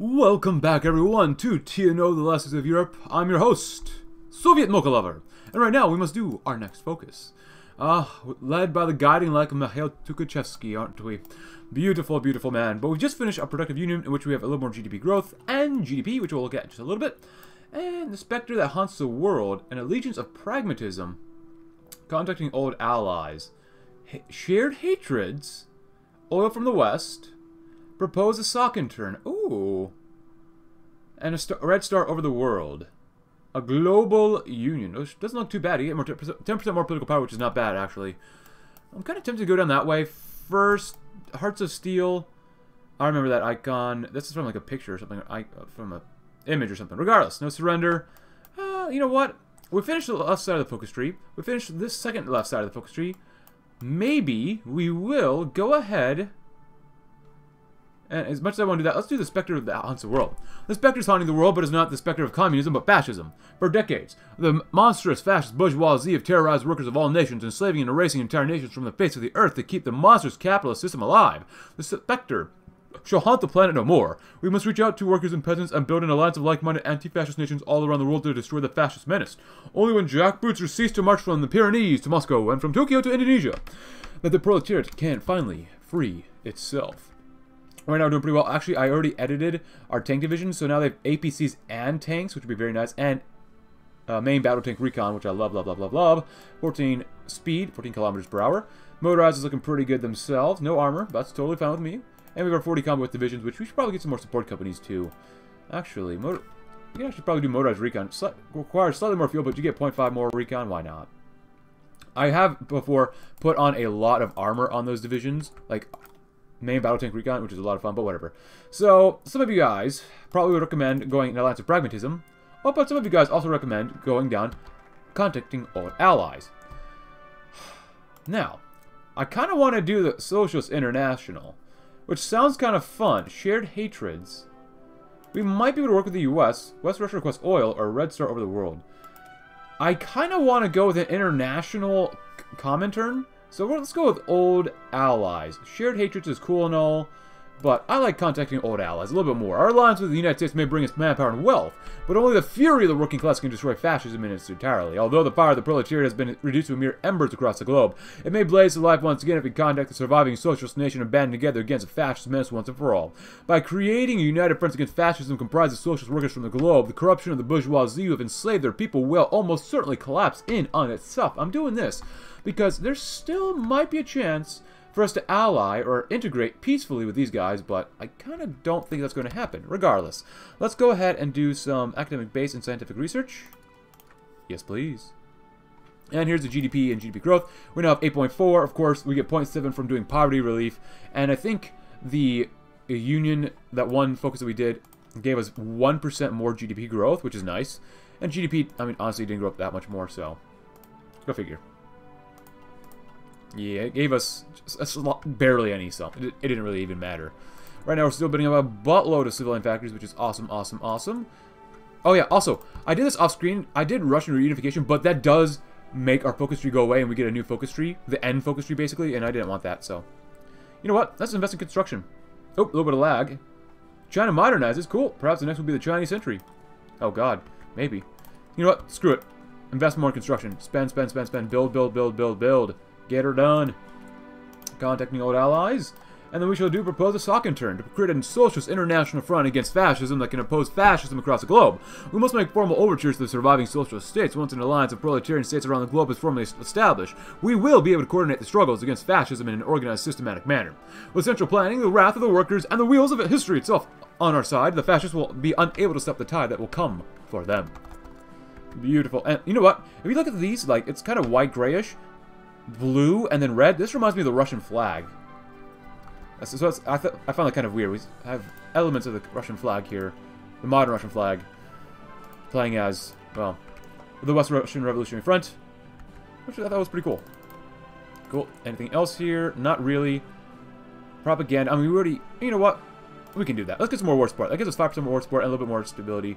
Welcome back, everyone, to TNO, The Last Days of Europe. I'm your host, Soviet Mocha Lover, and right now we must do our next focus. Led by the guiding light of Mikhail Tukhachevsky, aren't we? Beautiful, beautiful man. But we just finished our productive union in which we have a little more GDP growth and GDP, which we'll look at in just a little bit, and the specter that haunts the world, an allegiance of pragmatism, contacting old allies, shared hatreds, oil from the West, propose a Socintern. Ooh. And a red star over the world. A global union, which doesn't look too bad. You get 10% more political power, which is not bad, actually. I'm kind of tempted to go down that way. First, Hearts of Steel. I remember that icon. This is from, like, a picture or something. From an image or something. Regardless, no surrender. You know what? We finished the left side of the focus tree. We finished this second left side of the focus tree. Maybe we will go ahead... And as much as I want to do that, let's do the specter that haunts the world. The specter is haunting the world, but it's not the specter of communism, but fascism. For decades, the monstrous fascist bourgeoisie have terrorized workers of all nations, enslaving and erasing entire nations from the face of the earth to keep the monstrous capitalist system alive. The specter shall haunt the planet no more. We must reach out to workers and peasants and build an alliance of like-minded anti-fascist nations all around the world to destroy the fascist menace. Only when jackboots are ceased to march from the Pyrenees to Moscow and from Tokyo to Indonesia, that the proletariat can finally free itself. Right now we're doing pretty well. Actually, I already edited our tank division, so now they have APCs and tanks, which would be very nice, and main battle tank recon, which I love. 14 speed, 14 kilometers per hour. Motorized is looking pretty good themselves. No armor, but that's totally fine with me. And we've got 40 combat divisions, which we should probably get some more support companies too. Actually, you can actually probably do motorized recon. Requires slightly more fuel, but you get 0.5 more recon. Why not? I have before put on a lot of armor on those divisions, like. Main battle tank recon, which is a lot of fun, but whatever. So, some of you guys probably would recommend going in Alliance of Pragmatism, but some of you guys also recommend going down contacting old allies. Now, I kind of want to do the Socialist International, which sounds kind of fun. Shared hatreds. We might be able to work with the U.S. West Russia requests oil or Red Star over the world. I kind of want to go with an international Comintern. So let's go with old allies. Shared hatreds is cool and all, but I like contacting old allies a little bit more. Our alliance with the United States may bring us manpower and wealth, but only the fury of the working class can destroy fascism in its entirety. Although the fire of the proletariat has been reduced to mere embers across the globe, it may blaze to life once again if we contact the surviving socialist nation and band together against a fascist menace once and for all. By creating a united front against fascism comprised of socialist workers from the globe, the corruption of the bourgeoisie who have enslaved their people will almost certainly collapse in on itself. I'm doing this because there still might be a chance for us to ally or integrate peacefully with these guys, but I kind of don't think that's going to happen. Regardless, let's go ahead and do some academic base and scientific research. Yes, please. And here's the GDP and GDP growth. We now have 8.4. Of course, we get 0.7 from doing poverty relief. And I think the union, that one focus that we did, gave us 1% more GDP growth, which is nice. And GDP, I mean, honestly, didn't grow up that much more, so go figure. Yeah, it gave us barely any stuff. It didn't really even matter. Right now, we're still building up a buttload of civilian factories, which is awesome, awesome, awesome. Oh, yeah, also, I did this off-screen. I did Russian reunification, but that does make our focus tree go away, and we get a new focus tree, the end focus tree, basically, and I didn't want that, so. You know what? Let's invest in construction. Oh, a little bit of lag. China modernizes. Cool. Perhaps the next will be the Chinese century. Oh, God. Maybe. You know what? Screw it. Invest more in construction. Spend, spend, spend, spend. Build, build, build, build, build. Get her done. Contacting old allies. And then we shall do propose a Socintern to create a socialist international front against fascism that can oppose fascism across the globe. We must make formal overtures to the surviving socialist states once an alliance of proletarian states around the globe is formally established. We will be able to coordinate the struggles against fascism in an organized, systematic manner. With central planning, the wrath of the workers, and the wheels of history itself on our side, the fascists will be unable to stop the tide that will come for them. Beautiful. And you know what? If you look at these, like, it's kind of white-grayish. Blue and then red. This reminds me of the Russian flag. So I found that kind of weird. We have elements of the Russian flag here, the modern Russian flag, playing as, well, the West Russian Revolutionary Front, which I thought was pretty cool. Cool. Anything else here? Not really. Propaganda. I mean, we already, you know what? We can do that. Let's get some more war support. That gives us 5% more war support and a little bit more stability.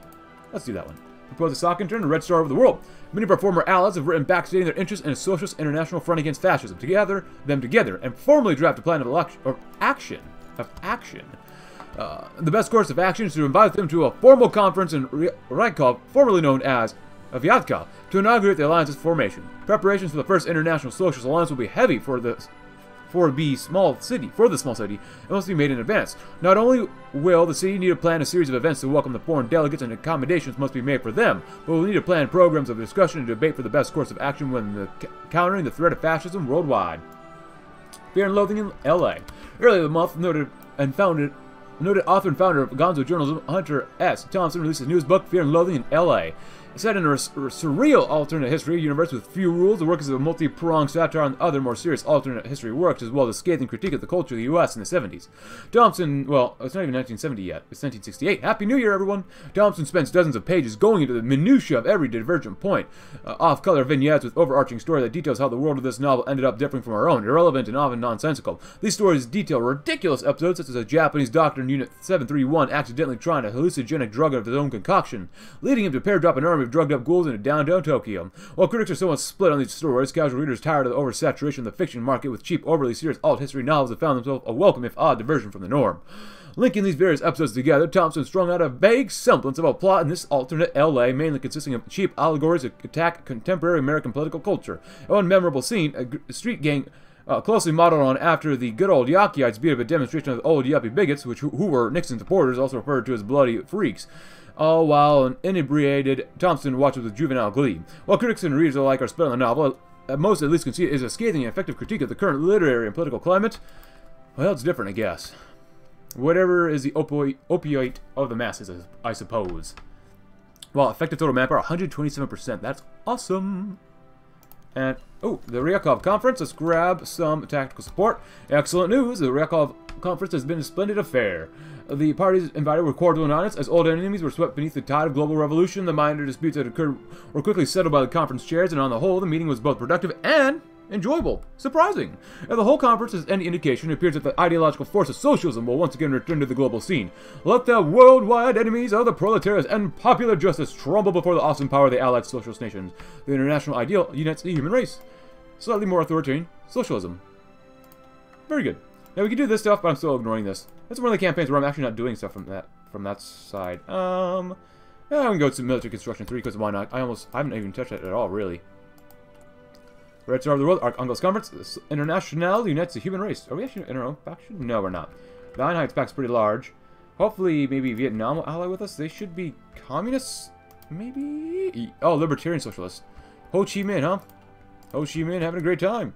Let's do that one. Propose a Socintern, a red star over the world. Many of our former allies have written back stating their interest in a socialist international front against fascism. Together, and formally draft a plan of action. The best course of action is to invite them to a formal conference in Rykov, formerly known as Vyatka, to inaugurate the alliance's formation. Preparations for the first international socialist alliance will be heavy for the small city, and must be made in advance. Not only will the city need to plan a series of events to welcome the foreign delegates, and accommodations must be made for them, but we'll need to plan programs of discussion and debate for the best course of action when countering the threat of fascism worldwide. Fear and Loathing in L.A. Earlier in the month, noted author and founder of Gonzo Journalism, Hunter S. Thompson, released his newest book, Fear and Loathing in L.A. Set in a surreal alternate history universe with few rules, the work is a multi-pronged satire on other more serious alternate history works, as well as a scathing critique of the culture of the U.S. in the 70s. Thompson, well, it's not even 1970 yet, it's 1968. Happy New Year, everyone! Thompson spends dozens of pages going into the minutiae of every divergent point. Off-color vignettes with overarching story that details how the world of this novel ended up differing from our own, irrelevant and often nonsensical. These stories detail ridiculous episodes, such as a Japanese doctor in Unit 731 accidentally trying a hallucinogenic drug of his own concoction, leading him to pair-drop an army of drugged-up ghouls into downtown Tokyo. While critics are somewhat split on these stories, casual readers tired of the oversaturation of the fiction market with cheap, overly serious alt-history novels have found themselves a welcome, if odd, diversion from the norm. Linking these various episodes together, Thompson strung out a vague semblance of a plot in this alternate L.A., mainly consisting of cheap allegories that attack contemporary American political culture. In one memorable scene, a street gang closely modeled on after the good old Yakiites beat up a demonstration of the old yuppie bigots, who were Nixon supporters, also referred to as bloody freaks. All while an inebriated Thompson watches with juvenile glee. While critics and readers alike are split on the novel, most at least concede it is a scathing and effective critique of the current literary and political climate. Well, it's different, I guess. Whatever is the opioid of the masses, I suppose. Well, effective total manpower, 127%. That's awesome. And, oh, the Rykov Conference. Let's grab some tactical support. Excellent news. The Rykov Conference has been a splendid affair. The parties invited were cordial and honest, as old enemies were swept beneath the tide of global revolution. The minor disputes that occurred were quickly settled by the conference chairs, and on the whole, the meeting was both productive and enjoyable. Surprising! If the whole conference is any indication, it appears that the ideological force of socialism will once again return to the global scene. Let the worldwide enemies of the proletariat and popular justice tremble before the awesome power of the allied socialist nations. The international ideal unites the human race. Slightly more authoritarian socialism. Very good. Now, we can do this stuff, but I'm still ignoring this. That's one of the campaigns where I'm actually not doing stuff from that side. I'm gonna go to military construction 3 because why not? I haven't even touched it at all, really. Red Star of the World, Arkhangelsk Conference, this International unites the human race. Are we actually in our own faction? No, we're not. The Einheits pack's pretty large. Hopefully, maybe Vietnam will ally with us. They should be communists, maybe. Oh, libertarian socialists. Ho Chi Minh, huh? Ho Chi Minh having a great time.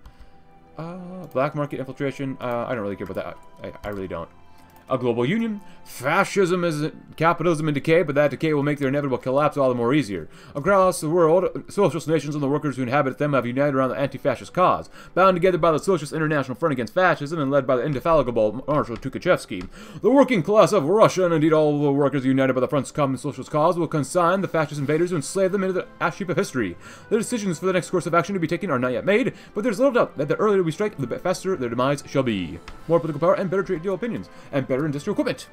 Black market infiltration. I don't really care about that. I really don't. A global union. Fascism is capitalism in decay, but that decay will make their inevitable collapse all the more easier. Across the world, socialist nations and the workers who inhabit them have united around the anti-fascist cause, bound together by the Socialist International Front Against Fascism and led by the indefatigable Marshal Tukhachevsky. The working class of Russia, and indeed all the workers united by the Front's common socialist cause, will consign the fascist invaders who enslave them into the ash heap of history. The decisions for the next course of action to be taken are not yet made, but there's little doubt that the earlier we strike, the faster their demise shall be. More political power and better trade deal opinions, and better industrial equipment.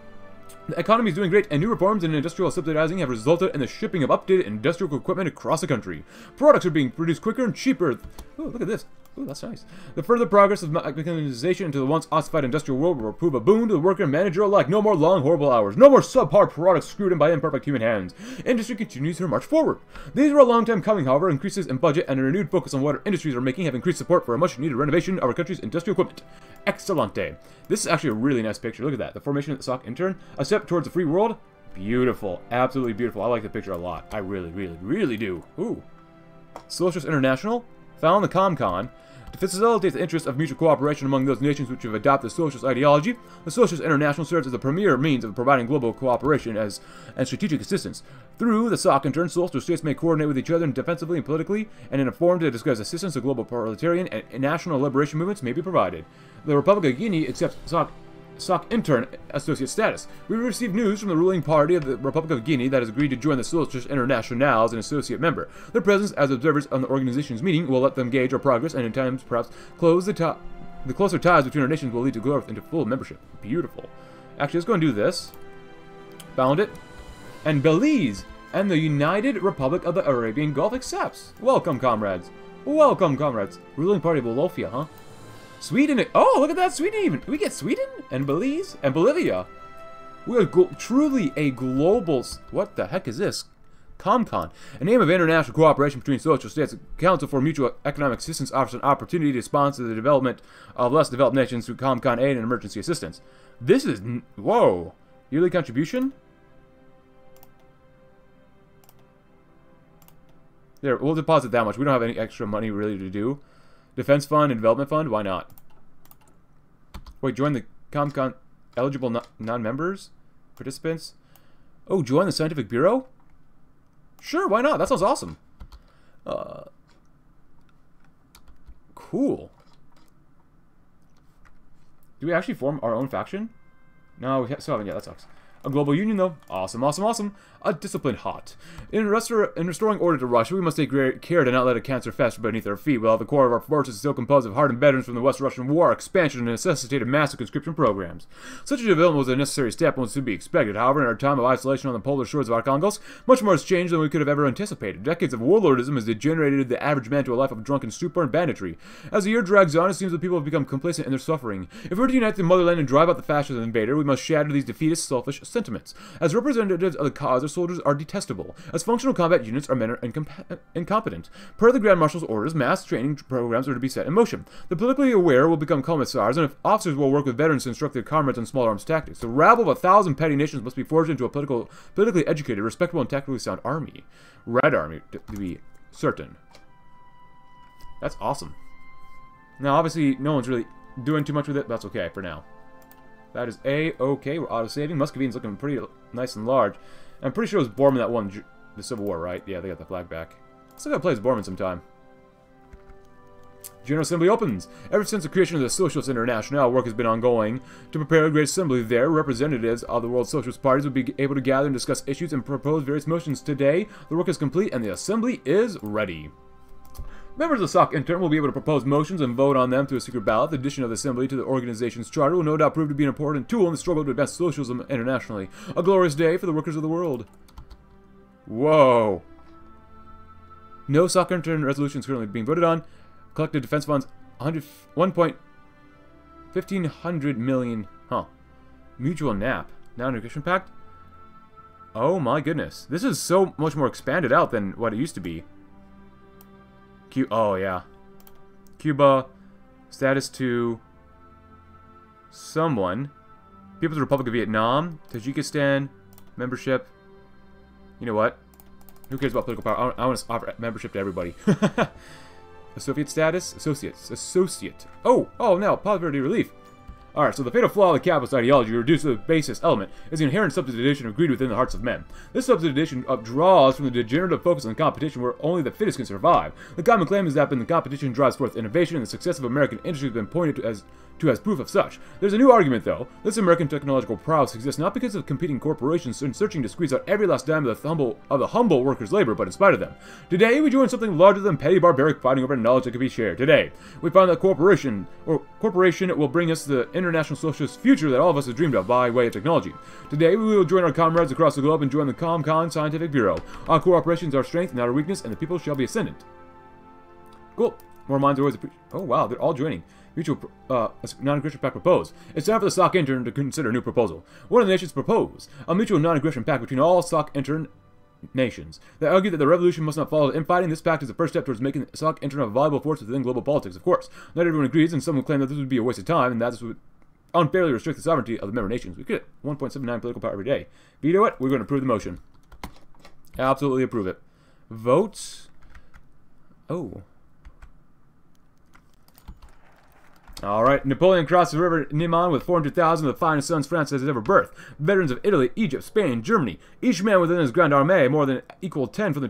The economy is doing great, and new reforms in industrial subsidizing have resulted in the shipping of updated industrial equipment across the country. Products are being produced quicker and cheaper. Oh, look at this. Oh, that's nice. The further progress of mechanization into the once ossified industrial world will prove a boon to the worker and manager alike. No more long, horrible hours. No more subpar products screwed in by imperfect human hands. Industry continues her march forward. These were a long time coming, however. Increases in budget and a renewed focus on what our industries are making have increased support for a much-needed renovation of our country's industrial equipment. Excellente. This is actually a really nice picture. Look at that. The formation of the Socintern, a step towards a free world. Beautiful. Absolutely beautiful. I like the picture a lot. I really, really, really do. Ooh. Socialist International found the ComCon to facilitate the interest of mutual cooperation among those nations which have adopted socialist ideology. The Socialist International serves as the premier means of providing global cooperation and strategic assistance. Through the Socialist International, states may coordinate with each other defensively and politically, and in a forum to discuss assistance to global proletarian and national liberation movements may be provided. The Republic of Guinea accepts Socialist Intern associate status. We received news from the ruling party of the Republic of Guinea that has agreed to join the Socialist International as an associate member. Their presence as observers on the organization's meeting will let them gauge our progress and in times perhaps close the closer ties between our nations will lead to growth into full membership. Beautiful. Actually, let's go and do this. Found it. And Belize and the United Republic of the Arabian Gulf accepts. Welcome, comrades. Welcome, comrades. Ruling party of Bolivia, huh? Sweden. Oh, look at that. Sweden even. We get Sweden and Belize and Bolivia. We are truly a global... What the heck is this? ComCon, a name of international cooperation between social states, Council for Mutual Economic Assistance offers an opportunity to sponsor the development of less developed nations through ComCon aid and emergency assistance. This is... Whoa. Yearly contribution? There, we'll deposit that much. We don't have any extra money really to do. Defense Fund and Development Fund? Why not? Wait, join the ComCon eligible non-members? Participants? Oh, join the Scientific Bureau? Sure, why not? That sounds awesome. Cool. Do we actually form our own faction? No, we still haven't yet. That sucks. A global union, though. Awesome, awesome, awesome. A disciplined hot. In restoring order to Russia, we must take great care to not let a cancer fester beneath our feet, while the core of our forces is still composed of hardened veterans from the West Russian War, expansion, and necessitated massive conscription programs. Such a development was a necessary step and was to be expected. However, in our time of isolation on the polar shores of Arkhangelsk, much more has changed than we could have ever anticipated. Decades of warlordism has degenerated the average man to a life of drunken stupor and banditry. As the year drags on, it seems that people have become complacent in their suffering. If we're to unite the motherland and drive out the fascist invader, we must shatter these defeatist, selfish sentiments. As representatives of the cause, our soldiers are detestable. As functional combat units, our men are incompetent. Per the Grand Marshal's orders, mass training programs are to be set in motion. The politically aware will become commissars, and if officers will work with veterans to instruct their comrades on small arms tactics. The rabble of 1,000 petty nations must be forged into a politically educated, respectable, and tactically sound army. Red Army, to be certain. That's awesome. Now, obviously, no one's really doing too much with it, but that's okay for now. That is A-okay. We're auto-saving. Muscovine's looking pretty nice and large. I'm pretty sure it was Borman that won the Civil War, right? Yeah, they got the flag back. Still gotta play as Borman sometime. General Assembly opens. Ever since the creation of the Socialist International, work has been ongoing. To prepare a Great Assembly there, representatives of the world's socialist parties will be able to gather and discuss issues and propose various motions today. The work is complete and the Assembly is ready. Members of Socintern will be able to propose motions and vote on them through a secret ballot. The addition of the Assembly to the organization's charter will no doubt prove to be an important tool in the struggle to advance socialism internationally. A glorious day for the workers of the world. Whoa. No Socintern resolutions currently being voted on. Collected defense funds, 1.15 million. Huh. Mutual NAP. Non-aggression pact? Oh my goodness. This is so much more expanded out than what it used to be. Oh, yeah. Cuba. Status to someone. People's Republic of Vietnam. Tajikistan. Membership. You know what? Who cares about political power? I want to offer membership to everybody. Associate status? Associates. Associate. Oh! Oh, no. Poverty relief. Alright, so the fatal flaw of the capitalist ideology, reduced to the basest element, is the inherent subsidization of greed within the hearts of men. This subsidization draws from the degenerative focus on competition where only the fittest can survive. The common claim is that when the competition drives forth innovation, and the success of American industry has been pointed to as proof of such. There's a new argument, though. This American technological prowess exists not because of competing corporations searching to squeeze out every last dime of the humble workers' labor, but in spite of them. Today, we join something larger than petty barbaric fighting over knowledge that can be shared. Today, we find that corporation will bring us the international socialist future that all of us have dreamed of by way of technology. Today, we will join our comrades across the globe and join the ComCon Scientific Bureau. Our cooperation is our strength, not our weakness, and the people shall be ascendant. Cool. More minds are always appreciated. Oh, wow, they're all joining. Mutual non-aggression pact proposed. It's time for the Socintern to consider a new proposal. One of the nations proposed a mutual non-aggression pact between all Socintern nations. They argue that the revolution must not follow infighting. This pact is the first step towards making the Socintern a viable force within global politics. Of course, not everyone agrees, and some will claim that this would be a waste of time and that this would unfairly restrict the sovereignty of the member nations. We get 1.79 political power every day. Veto it. We're going to approve the motion. Absolutely approve it. Votes. Oh. Alright, Napoleon crossed the river Niemen with 400,000 of the finest sons France has ever birthed. Veterans of Italy, Egypt, Spain, Germany. Each man within his Grande Armée, more than equal 10 from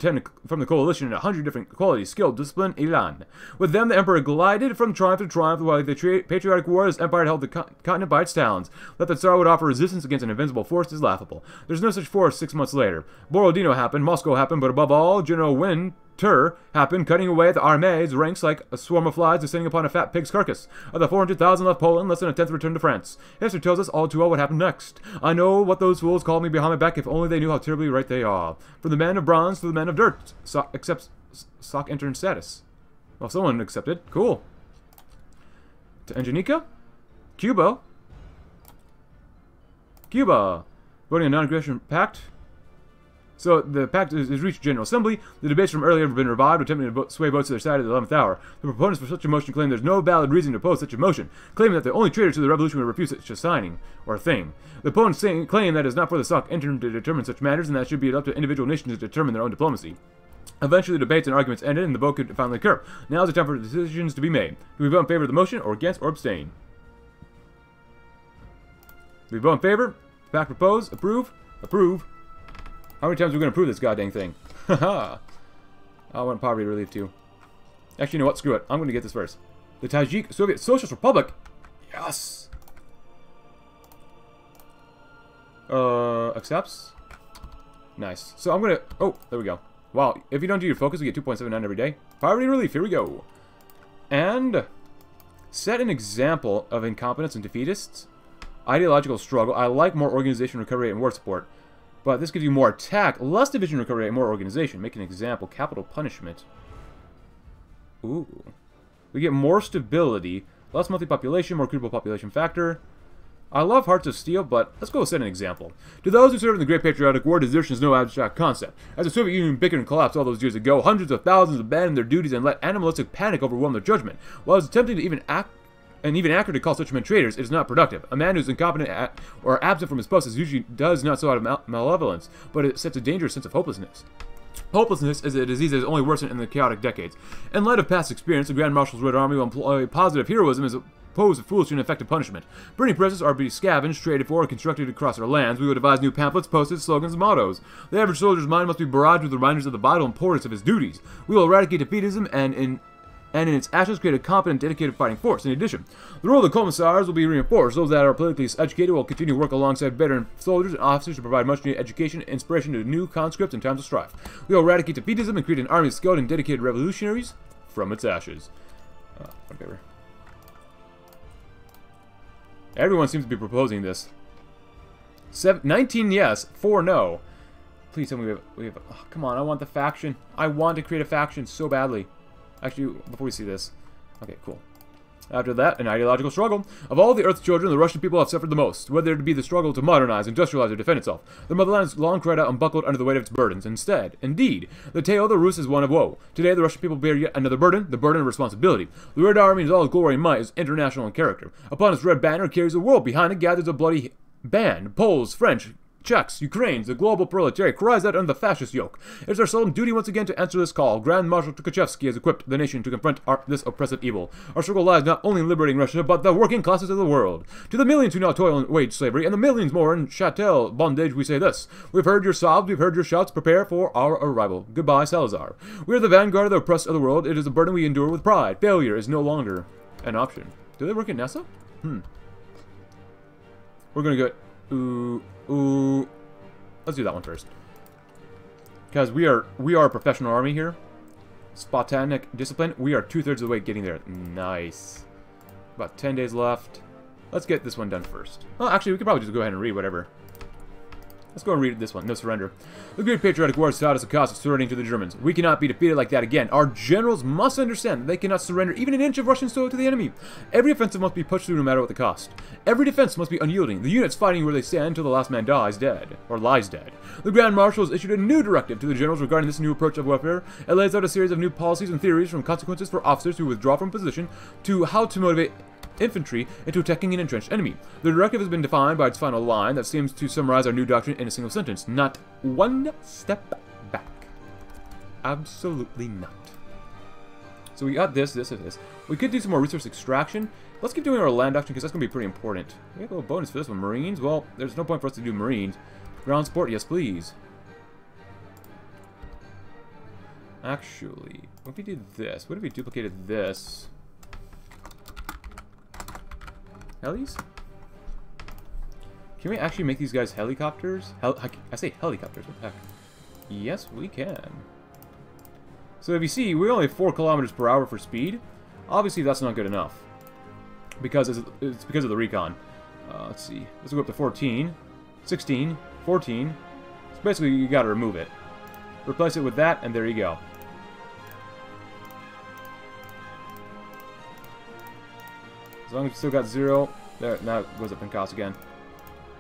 the coalition in 100 different qualities, skill, discipline, elan. With them, the emperor glided from triumph to triumph, while the patriotic war his empire held the continent by its talons. That the Tsar would offer resistance against an invincible force is laughable. There's no such force 6 months later. Borodino happened, Moscow happened, but above all, General Win... Tur happened, cutting away at the armée's ranks like a swarm of flies descending upon a fat pig's carcass. Of the 400,000 left Poland, less than a tenth returned to France. History tells us all too well what happened next. I know what those fools called me behind my back, if only they knew how terribly right they are. From the man of bronze to the man of dirt, accepts Socintern status. Well, someone accepted. Cool. To Tanganyika? Cuba? Cuba. voting on non-aggression pact. So the pact has reached General Assembly. The debates from earlier have been revived, attempting to sway votes to their side at the 11th hour. The proponents for such a motion claim there's no valid reason to oppose such a motion, claiming that the only traitor to the revolution would refuse such a signing or thing. The opponents claim that it is not for the SOC interim to determine such matters, and that it should be up to individual nations to determine their own diplomacy. Eventually, debates and arguments ended, and the vote could finally occur. Now is the time for decisions to be made. Do we vote in favor of the motion, or against, or abstain? Do we vote in favor? Pact propose? Approve? Approve? How many times are we going to prove this goddamn thing? Haha! I want poverty relief too. Actually, you know what? Screw it. I'm going to get this first. The Tajik Soviet Socialist Republic! Yes! Accepts? Nice. So I'm going to... Oh, there we go. Wow, if you don't do your focus, you get 2.79 every day. Poverty relief, here we go. And... set an example of incompetence and defeatists. Ideological struggle. I like more organization, recovery, and war support. But this gives you more attack, less division recovery, and more organization. Make an example. Capital punishment. Ooh. We get more stability, less monthly population, more critical population factor. I love Hearts of Steel, but let's go set an example. To those who served in the Great Patriotic War, desertion is no abstract concept. As the Soviet Union bickered and collapsed all those years ago, hundreds of thousands abandoned their duties and let animalistic panic overwhelm their judgment. While it was attempting to even act... and even accurate to call such men traitors, it is not productive. A man who is incompetent at, or absent from his post usually does not so out of malevolence, but it sets a dangerous sense of hopelessness. Hopelessness is a disease that has only worsened in the chaotic decades. In light of past experience, the Grand Marshal's Red Army will employ positive heroism as opposed to foolish and effective punishment. Burning presses are to be scavenged, traded for, and constructed across our lands. We will devise new pamphlets, posters, slogans, and mottos. The average soldier's mind must be barraged with reminders of the vital importance of his duties. We will eradicate defeatism and in its ashes create a competent, dedicated fighting force. In addition, the role of the commissars will be reinforced. Those that are politically educated will continue to work alongside veteran soldiers and officers to provide much-needed education and inspiration to new conscripts in times of strife. We will eradicate defeatism and create an army of skilled and dedicated revolutionaries from its ashes. Whatever. Everyone seems to be proposing this. 19 yes, 4 no. Please tell me we have... Oh, come on, I want the faction. I want to create a faction so badly. Actually, before we see this... Okay, cool. After that, an ideological struggle. Of all the Earth's children, the Russian people have suffered the most, whether it be the struggle to modernize, industrialize, or defend itself. The motherland has long cried out and buckled under the weight of its burdens. Instead, indeed, the tale of the Rus is one of woe. Today, the Russian people bear yet another burden, the burden of responsibility. The Red Army, in all its glory and might, is international in character. Upon its red banner carries the world. Behind it gathers a bloody band. Poles, French... Czechs, Ukrainians, the global proletariat cries out under the fascist yoke. It is our solemn duty once again to answer this call. Grand Marshal Tukhachevsky has equipped the nation to confront this oppressive evil. Our struggle lies not only in liberating Russia, but the working classes of the world. To the millions who now toil and wage slavery, and the millions more in chattel bondage, we say this. We've heard your sobs, we've heard your shouts, prepare for our arrival. Goodbye, Salazar. We are the vanguard of the oppressed of the world. It is a burden we endure with pride. Failure is no longer an option. Do they work at NASA? We're gonna get... Ooh, let's do that one first, because we are a professional army here. Spartanic discipline. We are 2/3 of the way getting there. Nice. About 10 days left. Let's get this one done first. Well, actually, we could probably just go ahead and read whatever. Let's go and read this one. No surrender. The Great Patriotic War has taught us the cost of surrendering to the Germans. We cannot be defeated like that again. Our generals must understand that they cannot surrender even an inch of Russian soil to the enemy. Every offensive must be pushed through no matter what the cost. Every defense must be unyielding. The units fighting where they stand until the last man dies dead. Or lies dead. The Grand Marshal has issued a new directive to the generals regarding this new approach of warfare. It lays out a series of new policies and theories, from consequences for officers who withdraw from position to how to motivate infantry into attacking an entrenched enemy. The directive has been defined by its final line that seems to summarize our new doctrine in a single sentence. Not one step back. Absolutely not. So we got this, this, and this. We could do some more resource extraction. Let's keep doing our land doctrine because that's going to be pretty important. We have a little bonus for this one. Marines? Well, there's no point for us to do Marines. Ground support? Yes, please. Actually, what if we did this? What if we duplicated this? Helis? Can we actually make these guys helicopters? I say helicopters, what the heck? Yes, we can. So if you see, we only have 4 kilometers per hour for speed. Obviously, that's not good enough. Because it's because of the recon. Let's see. Let's go up to 14, 16, 14. So basically, you gotta remove it. Replace it with that, and there you go. As long as you still got 0, there, now it goes up in cost again.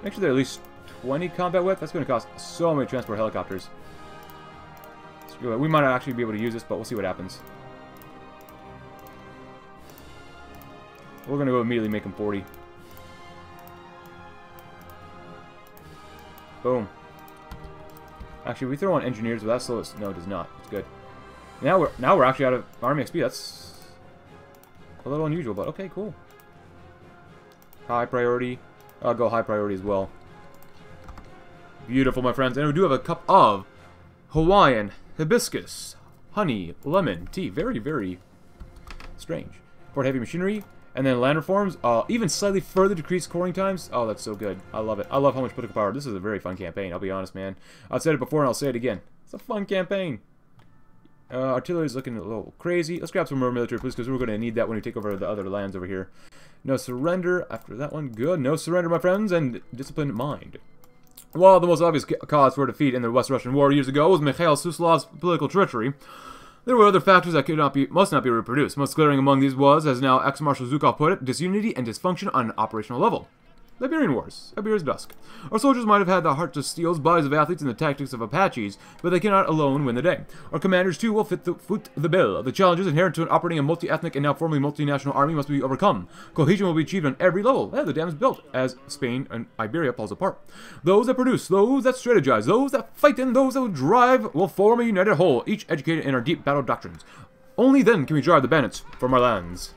Make sure they're at least 20 combat whip? That's going to cost so many transport helicopters. Screw it. We might not actually be able to use this, but we'll see what happens. We're going to go immediately make them 40. Boom. Actually, we throw on engineers, but that slows. No, it does not. It's good. Now we're actually out of army XP. That's a little unusual, but okay, cool. High priority. I'll go high priority as well. Beautiful, my friends. And we do have a cup of Hawaiian hibiscus, honey, lemon, tea. Very, very strange. Port heavy machinery. And then land reforms. Even slightly further decreased coring times. Oh, that's so good. I love it. I love how much political power. This is a very fun campaign. I'll be honest, man. I've said it before and I'll say it again. It's a fun campaign. Artillery is looking a little crazy. Let's grab some more military, please, because we're going to need that when we take over the other lands over here. No surrender after that one. Good. No surrender, my friends, and disciplined mind. While the most obvious cause for defeat in the West Russian War years ago was Mikhail Suslov's political treachery, there were other factors that must not be reproduced. Most glaring among these was, as now ex-Marshal Zhukov put it, disunity and dysfunction on an operational level. Liberian Wars, Iberia's Dusk. Our soldiers might have had the hearts of steels, bodies of athletes, and the tactics of Apaches, but they cannot alone win the day. Our commanders, too, will foot the bill. The challenges inherent to operating a multi-ethnic and now formerly multinational army must be overcome. Cohesion will be achieved on every level. The dam is built, as Spain and Iberia falls apart. Those that produce, those that strategize, those that fight, and those that will drive will form a united whole, each educated in our deep battle doctrines. Only then can we drive the bandits from our lands.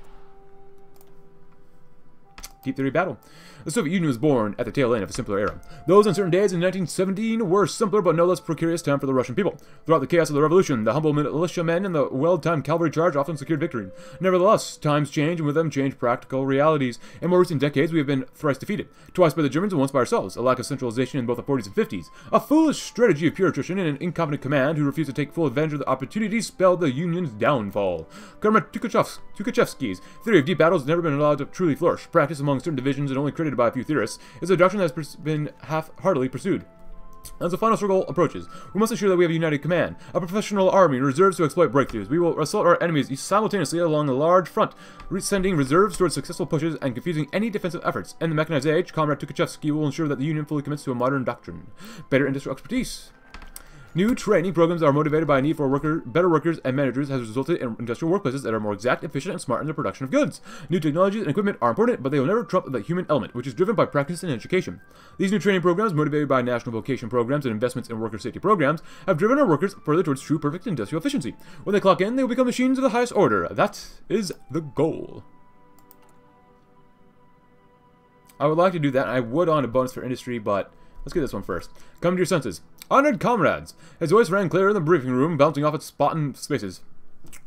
Deep Theory Battle. The Soviet Union was born at the tail end of a simpler era. Those uncertain days in 1917 were simpler but no less precarious time for the Russian people. Throughout the chaos of the revolution, the humble militiamen and the well-timed cavalry charge often secured victory. Nevertheless, times change, and with them change practical realities. In more recent decades, we have been thrice defeated. Twice by the Germans and once by ourselves. A lack of centralization in both the 40s and 50s. A foolish strategy of pure attrition and an incompetent command who refused to take full advantage of the opportunities spelled the Union's downfall. Comrade Tukhachevsky's theory of deep battles has never been allowed to truly flourish. Practice among certain divisions and only created by a few theorists, is a doctrine that has been half-heartedly pursued. As the final struggle approaches, we must ensure that we have a united command, a professional army, and reserves to exploit breakthroughs. We will assault our enemies simultaneously along a large front, sending reserves towards successful pushes and confusing any defensive efforts. In the mechanized age, Comrade Tukhachevsky will ensure that the Union fully commits to a modern doctrine. Better industrial expertise. New training programs are motivated by a need for better workers and managers has resulted in industrial workplaces that are more exact, efficient, and smart in the production of goods. New technologies and equipment are important, but they will never trump the human element, which is driven by practice and education. These new training programs, motivated by national vocation programs and investments in worker safety programs, have driven our workers further towards true perfect industrial efficiency. When they clock in, they will become machines of the highest order. That is the goal. I would like to do that. I would on a bonus for industry, but let's get this one first. Come to your senses. Honored comrades! His voice rang clear in the briefing room, bouncing off its spotted spaces.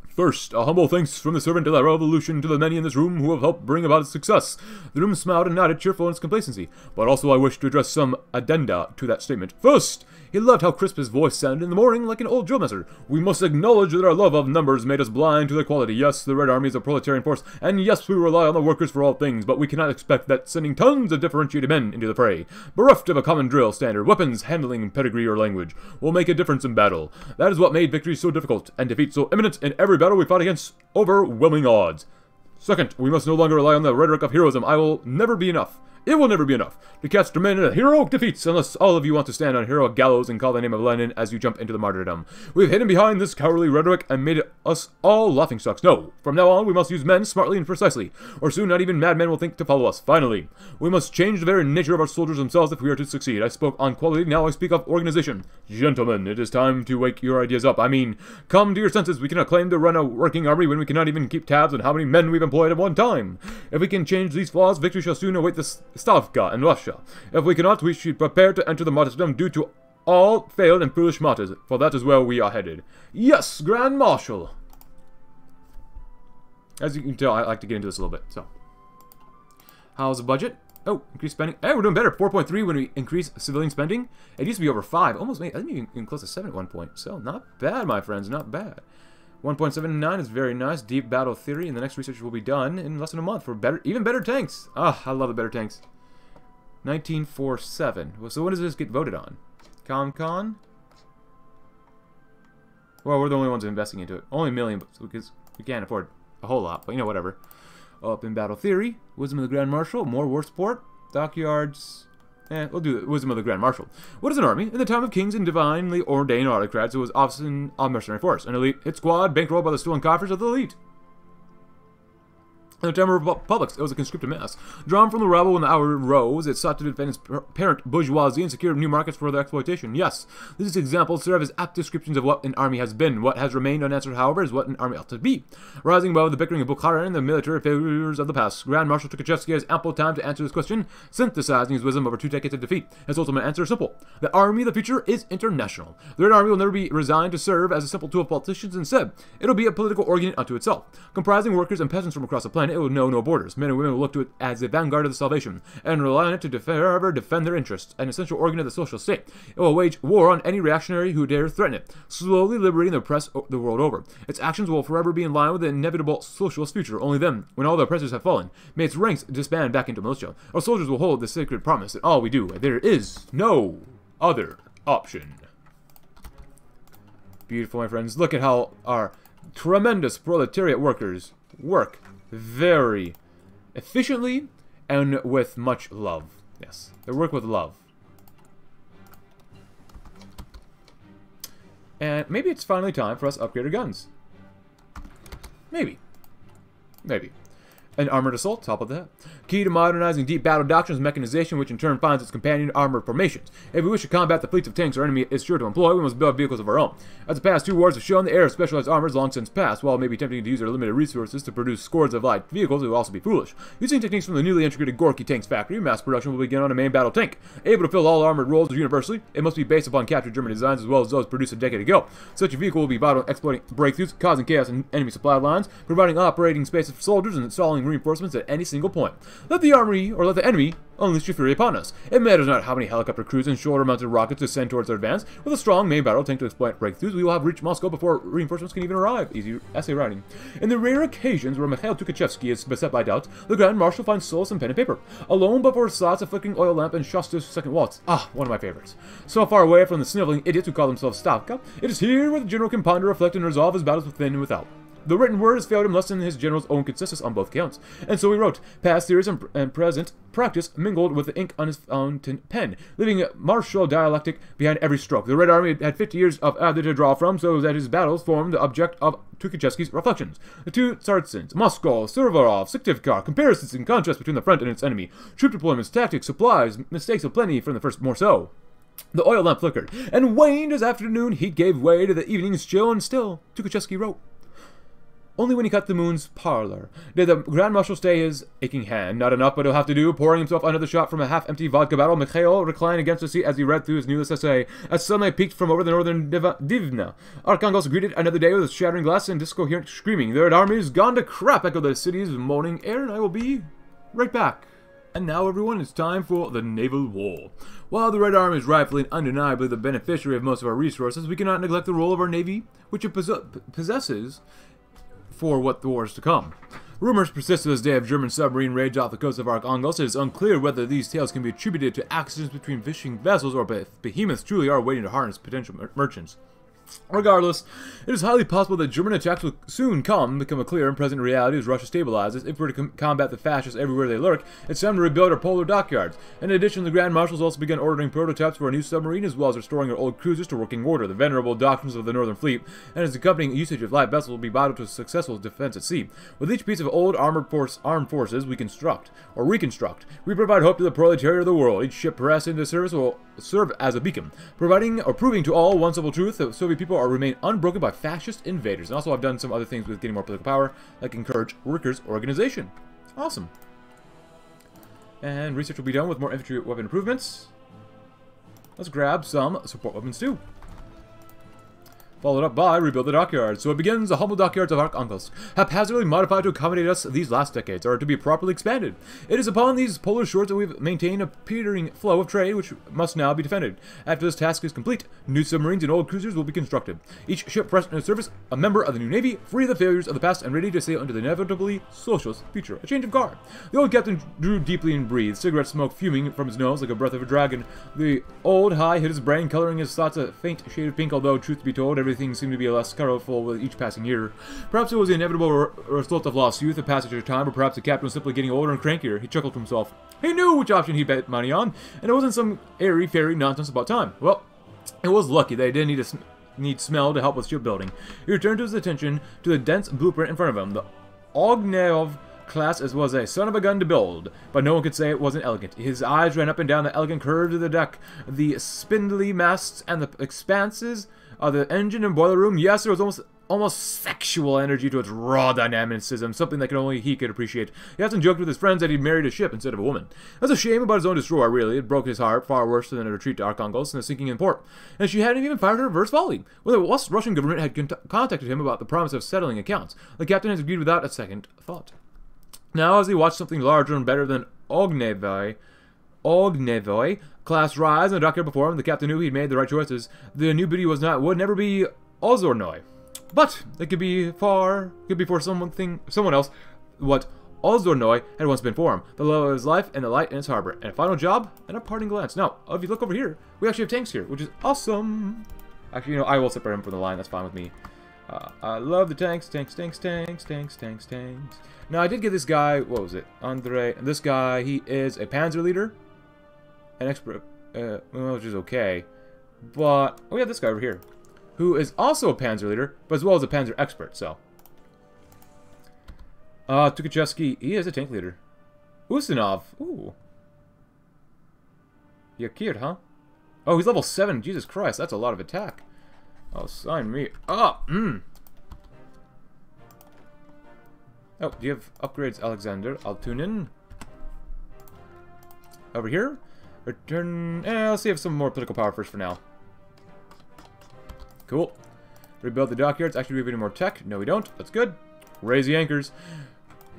First, a humble thanks from the servant of the revolution to the many in this room who have helped bring about its success. The room smiled and nodded cheerful in its complacency, but also I wish to address some addenda to that statement. First, he loved how crisp his voice sounded in the morning like an old drill master. We must acknowledge that our love of numbers made us blind to their quality. Yes, the Red Army is a proletarian force, and yes, we rely on the workers for all things, but we cannot expect that sending tons of differentiated men into the fray, bereft of a common drill standard, weapons, handling, pedigree, or language, will make a difference in battle. That is what made victory so difficult, and defeat so imminent in every battle we fought against overwhelming odds. Second, we must no longer rely on the rhetoric of heroism. It will never be enough to cast a man in a heroic defeats unless all of you want to stand on heroic gallows and call the name of Lenin as you jump into the martyrdom. We've hidden behind this cowardly rhetoric and made us all laughingstocks. No, from now on we must use men smartly and precisely, or soon not even madmen will think to follow us. Finally, we must change the very nature of our soldiers themselves if we are to succeed. I spoke on quality, now I speak of organization. Gentlemen, it is time to wake your ideas up. Come to your senses. We cannot claim to run a working army when we cannot even keep tabs on how many men we've employed at one time. If we can change these flaws, victory shall soon await the Stavka in Russia. If we cannot, we should prepare to enter the martyrdom due to all failed and foolish martyrs, for that is where we are headed. Yes, Grand Marshal! As you can tell, I like to get into this a little bit, so. How's the budget? Oh, increased spending. Hey, we're doing better. 4.3 when we increase civilian spending. It used to be over 5. Almost made, I think even close to 7 at one point. So, not bad, my friends, not bad. 1.79 is very nice. Deep battle theory, and the next research will be done in less than a month for even better tanks. Ah, I love the better tanks. 1947. Well, so when does this get voted on? ComCon? Well, we're the only ones investing into it. Only $1 million, because we can't afford a whole lot, but you know, whatever. Up in battle theory, wisdom of the Grand Marshal, more war support, dockyards, We'll do the wisdom of the Grand Marshal. What is an army? In the time of kings and divinely ordained autocrats, it was often a mercenary force, an elite hit squad bankrolled by the stolen coffers of the elite. In the time of republics, it was a conscripted mass. Drawn from the rabble when the hour rose, it sought to defend its parent bourgeoisie and secure new markets for their exploitation. Yes, these examples serve as apt descriptions of what an army has been. What has remained unanswered, however, is what an army ought to be. Rising above the bickering of Bukhara and the military failures of the past, Grand Marshal Tukhachevsky has ample time to answer this question, synthesizing his wisdom over 2 decades of defeat. His ultimate answer is simple. The army of the future is international. The Red Army will never be resigned to serve as a simple tool of politicians. Instead, it'll be a political organ unto itself. Comprising workers and peasants from across the planet, it will know no borders. Men and women will look to it as the vanguard of the salvation, and rely on it to forever defend their interests, an essential organ of the social state. It will wage war on any reactionary who dares threaten it, slowly liberating the oppressed the world over. Its actions will forever be in line with the inevitable socialist future. Only then, when all the oppressors have fallen, may its ranks disband back into militia. Our soldiers will hold the sacred promise that all we do, there is no other option. Beautiful, my friends. Look at how our tremendous proletariat workers work. Very efficiently and with much love. Yes, they work with love. And maybe it's finally time for us to upgrade our guns. Maybe. Maybe. An armored assault, top of that. Key to modernizing deep battle doctrines, mechanization, which in turn finds its companion armored formations. If we wish to combat the fleets of tanks our enemy is sure to employ, we must build vehicles of our own. As the past 2 wars have shown, the era of specialized armor is long since past. While it may be tempting to use our limited resources to produce scores of light vehicles, it will also be foolish. Using techniques from the newly integrated Gorky Tanks factory, mass production will begin on a main battle tank. Able to fill all armored roles universally, it must be based upon captured German designs as well as those produced a decade ago. Such a vehicle will be vital in exploiting breakthroughs, causing chaos in enemy supply lines, providing operating spaces for soldiers, and installing reinforcements at any single point. Let the army, or let the enemy, unleash your fury upon us. It matters not how many helicopter crews and shoulder-mounted rockets to send towards our advance. With a strong main battle tank to exploit breakthroughs, we will have reached Moscow before reinforcements can even arrive. Easy essay writing. In the rare occasions where Mikhail Tukhachevsky is beset by doubt, the Grand Marshal finds solace in pen and paper. Alone before his thoughts, a flickering oil lamp and Shostakov's second waltz. Ah, one of my favorites. So far away from the sniveling idiots who call themselves Stavka, it is here where the general can ponder, reflect, and resolve his battles within and without. The written word has failed him less than his general's own consensus on both counts. And so he wrote, past theories and present practice mingled with the ink on his fountain pen, leaving a martial dialectic behind every stroke. The Red Army had 50 years of either to draw from, so that his battles formed the object of Tukhachevsky's reflections. The two Tsaritsins, Moscow, Suvorov, Siktivkar, comparisons and contrast between the front and its enemy, troop deployments, tactics, supplies, mistakes aplenty from the first more so. The oil lamp flickered, and waned as afternoon heat gave way to the evening's chill, and still Tukhachevsky wrote. Only when he cut the moon's parlor did the Grand Marshal stay his aching hand. Not enough, but he'll have to do. Pouring himself another shot from a half-empty vodka bottle, Mikhail reclined against the seat as he read through his newest essay. As sunlight peeked from over the northern Divna, Arkhangelsk greeted another day with a shattering glass and discoherent screaming. The Red Army's gone to crap, echoed the city's moaning air, and I will be right back. And now, everyone, it's time for the Naval War. While the Red Army is rightfully and undeniably the beneficiary of most of our resources, we cannot neglect the role of our Navy, which it possesses for what the war is to come. Rumors persist to this day of German submarine raids off the coast of Arkhangelsk. It is unclear whether these tales can be attributed to accidents between fishing vessels or if behemoths truly are waiting to harness potential merchants. Regardless, it is highly possible that German attacks will soon become a clear and present reality as Russia stabilizes. If we're to combat the fascists everywhere they lurk, it's time to rebuild our polar dockyards. In addition, the Grand Marshal has also begun ordering prototypes for a new submarine as well as restoring our old cruisers to working order. The venerable doctrines of the Northern Fleet and its accompanying usage of light vessels will be vital to a successful defense at sea. With each piece of old armed forces we construct, or reconstruct, we provide hope to the proletariat of the world. Each ship pressed into service will serve as a beacon, providing or proving to all one simple truth that Soviet people remain unbroken by fascist invaders. And also I've done some other things with getting more political power, like encourage workers' organization. Awesome. And research will be done with more infantry weapon improvements. Let's grab some support weapons too. Followed up by rebuild the dockyards. So it begins, the humble dockyards of Arkhangelsk, haphazardly modified to accommodate us these last decades, are to be properly expanded. It is upon these polar shores that we've maintained a petering flow of trade, which must now be defended. After this task is complete, new submarines and old cruisers will be constructed. Each ship pressed into service, a member of the new navy, free of the failures of the past and ready to sail into the inevitably socialist future. A change of guard. The old captain drew deeply and breathed, cigarette smoke fuming from his nose like a breath of a dragon. The old high hit his brain, coloring his thoughts a faint shade of pink, although, truth be told, everything seemed to be less colorful with each passing year. Perhaps it was the inevitable result of lost youth, the passage of time, or perhaps the captain was simply getting older and crankier. He chuckled to himself. He knew which option he bet money on, and it wasn't some airy-fairy nonsense about time. Well, it was lucky that he didn't need smell to help with shipbuilding. He returned his attention to the dense blueprint in front of him. The Ognev class as was a son of a gun to build, but no one could say it wasn't elegant. His eyes ran up and down the elegant curves of the deck, the spindly masts, and the expanses of the engine and boiler room. Yes, there was almost sexual energy to its raw dynamicism, something that only he could appreciate. He often joked with his friends that he'd married a ship instead of a woman. That's a shame about his own destroyer, really. It broke his heart far worse than a retreat to Arkhangelsk and a sinking in port. And she hadn't even fired her reverse volley. Well, the West Russian government had contacted him about the promise of settling accounts. The captain has agreed without a second thought. Now, as he watched something larger and better than Ognevoy class rise in the dockyard before him, the captain knew he'd made the right choices. The new beauty would never be Ozornoy. But it could be for someone else what Ozornoy had once been for him. The love of his life and the light in its harbor. And a final job and a parting glance. Now, if you look over here, we actually have tanks here, which is awesome. Actually, you know, I will separate him from the line, that's fine with me. I love the tanks. Now, I did get this guy, what was it? Andre, and this guy, he is a panzer leader. An expert, which is okay. But, oh yeah, this guy over here, who is also a panzer leader, but as well as a panzer expert, so. Tukhachevsky, he is a tank leader. Usanov, ooh. Yakir, huh? Oh, he's level 7, Jesus Christ, that's a lot of attack. Oh, sign me up. Oh, do you have upgrades, Alexander? I'll tune in. Over here? Return, let's see if some more political power first for now. Cool. Rebuild the dockyards. Actually, we have any more tech? No, we don't. That's good. Raise the anchors.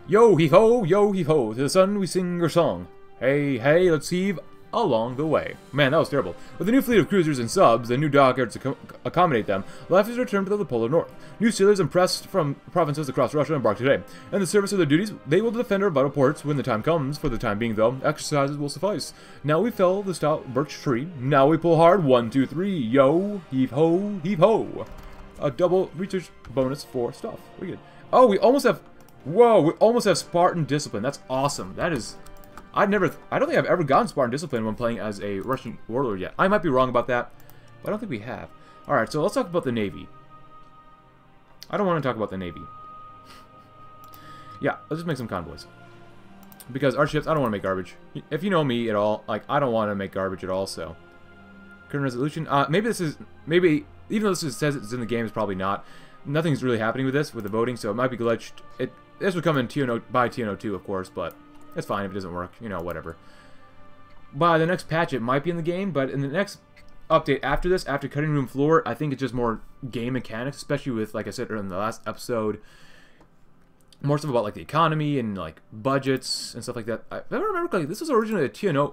Yo hee ho, yo hee ho. To the sun we sing our song. Hey, hey, let's heave along the way. Man, that was terrible. With a new fleet of cruisers and subs and new dockyards to accommodate them, life is returned to the polar north. New sailors impressed from provinces across Russia embark today. In the service of their duties, they will defend our vital ports when the time comes. For the time being, though, exercises will suffice. Now we fell the stout birch tree. Now we pull hard. 1, 2, 3. Yo, heave ho, heave ho. A double research bonus for stuff. We good. Oh, we almost have. Whoa, we almost have Spartan discipline. That's awesome. That is. I don't think I've ever gotten Spartan discipline when playing as a Russian warlord yet. I might be wrong about that, but I don't think we have. Alright, so let's talk about the Navy. I don't want to talk about the Navy. Yeah, let's just make some convoys. Because our ships, I don't want to make garbage. If you know me at all, like, I don't want to make garbage at all, so. Current resolution. Maybe, even though says it's in the game, it's probably not. Nothing's really happening with this, with the voting, so it might be glitched. This would come in TNO, by TNO 2, of course, but. It's fine if it doesn't work, you know, whatever. By the next patch, it might be in the game, but in the next update after this, after cutting room floor, I think it's just more game mechanics, especially with, like I said in the last episode, more stuff about, like, the economy and, like, budgets and stuff like that. If I remember correctly, this was originally a TNO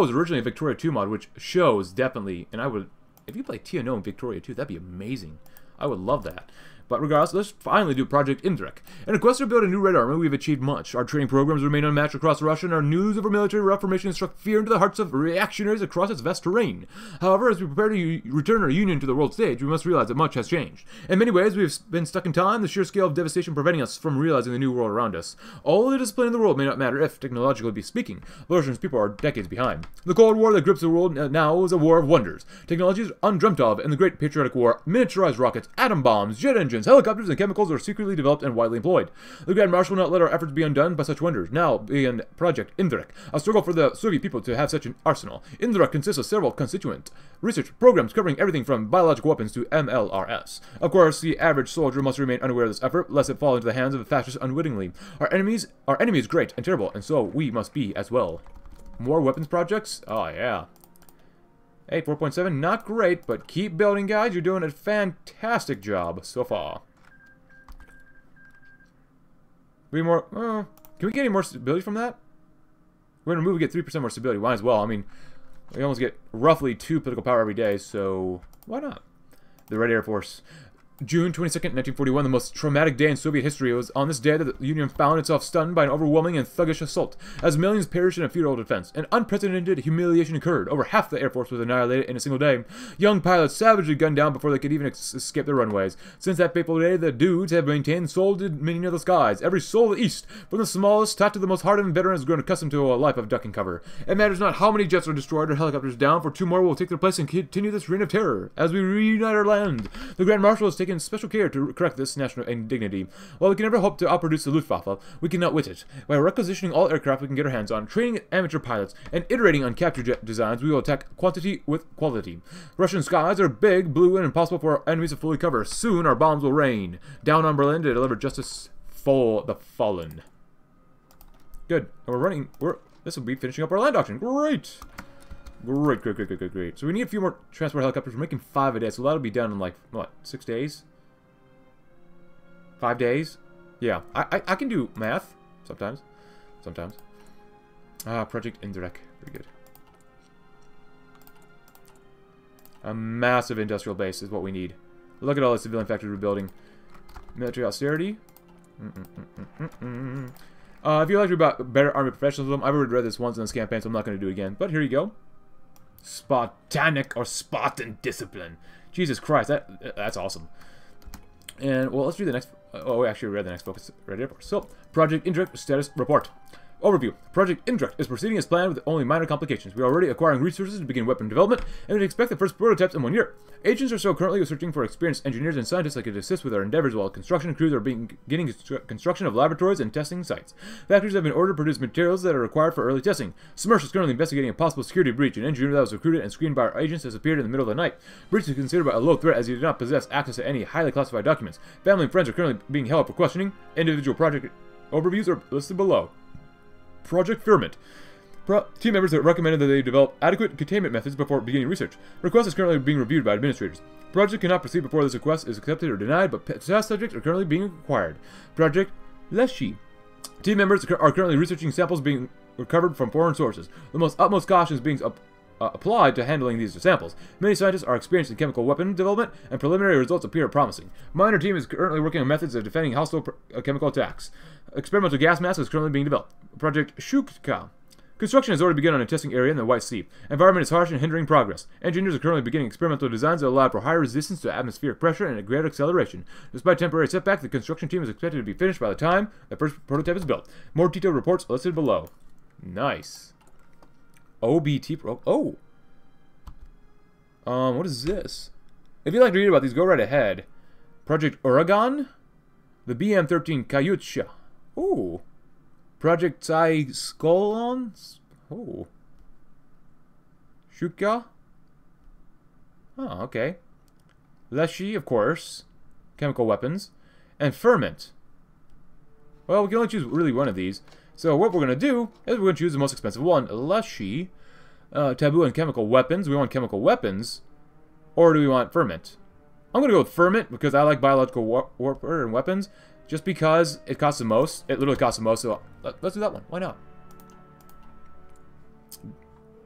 was originally a Victoria 2 mod, which shows definitely, and I would, if you play TNO in Victoria 2, that'd be amazing. I would love that. But regardless, let's finally do Project Indrik. In a quest to build a new Red Army, we've achieved much. Our training programs remain unmatched across Russia, and our news of our military reformation struck fear into the hearts of reactionaries across its vast terrain. However, as we prepare to return our union to the world stage, we must realize that much has changed. In many ways, we've been stuck in time, the sheer scale of devastation preventing us from realizing the new world around us. All the discipline in the world may not matter if, technologically speaking, the Russian people are decades behind. The Cold War that grips the world now is a war of wonders. Technologies undreamt of in the Great Patriotic War, miniaturized rockets, atom bombs, jet engines, helicopters, and chemicals are secretly developed and widely employed. The Grand Marshal will not let our efforts be undone by such wonders. Now begin Project Indrik, a struggle for the Soviet people to have such an arsenal. Indrik consists of several constituent research programs covering everything from biological weapons to MLRS. Of course, the average soldier must remain unaware of this effort, lest it fall into the hands of the fascists unwittingly. Our enemy is great and terrible, and so we must be as well. More weapons projects? Oh, yeah. Hey, 4.7, not great, but keep building, guys. You're doing a fantastic job so far. We more. Can we get any more stability from that? We're going to move and get 3% more stability. Why as well? I mean, we almost get roughly 2 political power every day, so why not? The Red Air Force. June 22nd, 1941, the most traumatic day in Soviet history. It was on this day that the Union found itself stunned by an overwhelming and thuggish assault. As millions perished in a futile defense, an unprecedented humiliation occurred. Over half the Air Force was annihilated in a single day. Young pilots savagely gunned down before they could even escape their runways. Since that fateful day, the dudes have maintained solid dominion of the skies. Every soul of the East, from the smallest tot to the most hardened veteran, has grown accustomed to a life of duck and cover. It matters not how many jets are destroyed or helicopters down, for two more will take their place and continue this reign of terror. As we reunite our land, the Grand Marshal has taken special care to correct this national indignity. While we can never hope to outproduce the Luftwaffe, we cannot wit it. By requisitioning all aircraft we can get our hands on, training amateur pilots, and iterating on capture jet designs, we will attack quantity with quality. Russian skies are big, blue, and impossible for our enemies to fully cover. Soon our bombs will rain down on Berlin to deliver justice for the fallen. Good. And we're running. This will be finishing up our land auction. Great. Great. So we need a few more transport helicopters. We're making 5 a day, so that'll be done in like, what, 6 days? 5 days? Yeah. I can do math. Sometimes. Ah, Project Indrik. Very good. A massive industrial base is what we need. Look at all the civilian factory rebuilding. Military austerity. If you're like about better army professionalism, I've already read this once in this campaign, so I'm not going to do it again. But here you go. Spartanic or Spartan discipline. Jesus Christ, that's awesome. And, well, let's do the next... Oh, we actually read the next focus right here. So, Project Indrik status report. Overview. Project Indrik is proceeding as planned with only minor complications. We are already acquiring resources to begin weapon development, and we expect the first prototypes in 1 year. Agents are still currently searching for experienced engineers and scientists that could assist with our endeavors, while construction crews are beginning construction of laboratories and testing sites. Factories have been ordered to produce materials that are required for early testing. SMERSH is currently investigating a possible security breach. An engineer that was recruited and screened by our agents has appeared in the middle of the night. Breach is considered a low threat as he did not possess access to any highly classified documents. Family and friends are currently being held for questioning. Individual project overviews are listed below. Project Firmament. Team members are recommended that they develop adequate containment methods before beginning research. Request is currently being reviewed by administrators. Project cannot proceed before this request is accepted or denied, but test subjects are currently being acquired. Project Leschi. Team members are currently researching samples being recovered from foreign sources. The most utmost caution is being applied to handling these samples. Many scientists are experienced in chemical weapon development, and preliminary results appear promising. Minor team is currently working on methods of defending hostile chemical attacks. Experimental gas mask is currently being developed. Project Shuka. Construction has already begun on a testing area in the White Sea. Environment is harsh and hindering progress. Engineers are currently beginning experimental designs that allow for higher resistance to atmospheric pressure and a greater acceleration. Despite temporary setback, the construction team is expected to be finished by the time the first prototype is built. More detailed reports listed below. Nice. OBT Pro. Oh! What is this? If you'd like to read about these, go right ahead. Project Oregon? The BM-13 Kayucha. Ooh. Project Skolon? Oh. Shuka? Oh, okay. Leschi, of course. Chemical weapons. And Ferment. Well, we can only choose really one of these. So what we're going to do is we're going to choose the most expensive one. Leschi. Taboo and chemical weapons. We want chemical weapons. Or do we want Ferment? I'm going to go with Ferment because I like biological warfare and weapons. Just because it costs the most. It literally costs the most. So let's do that one. Why not?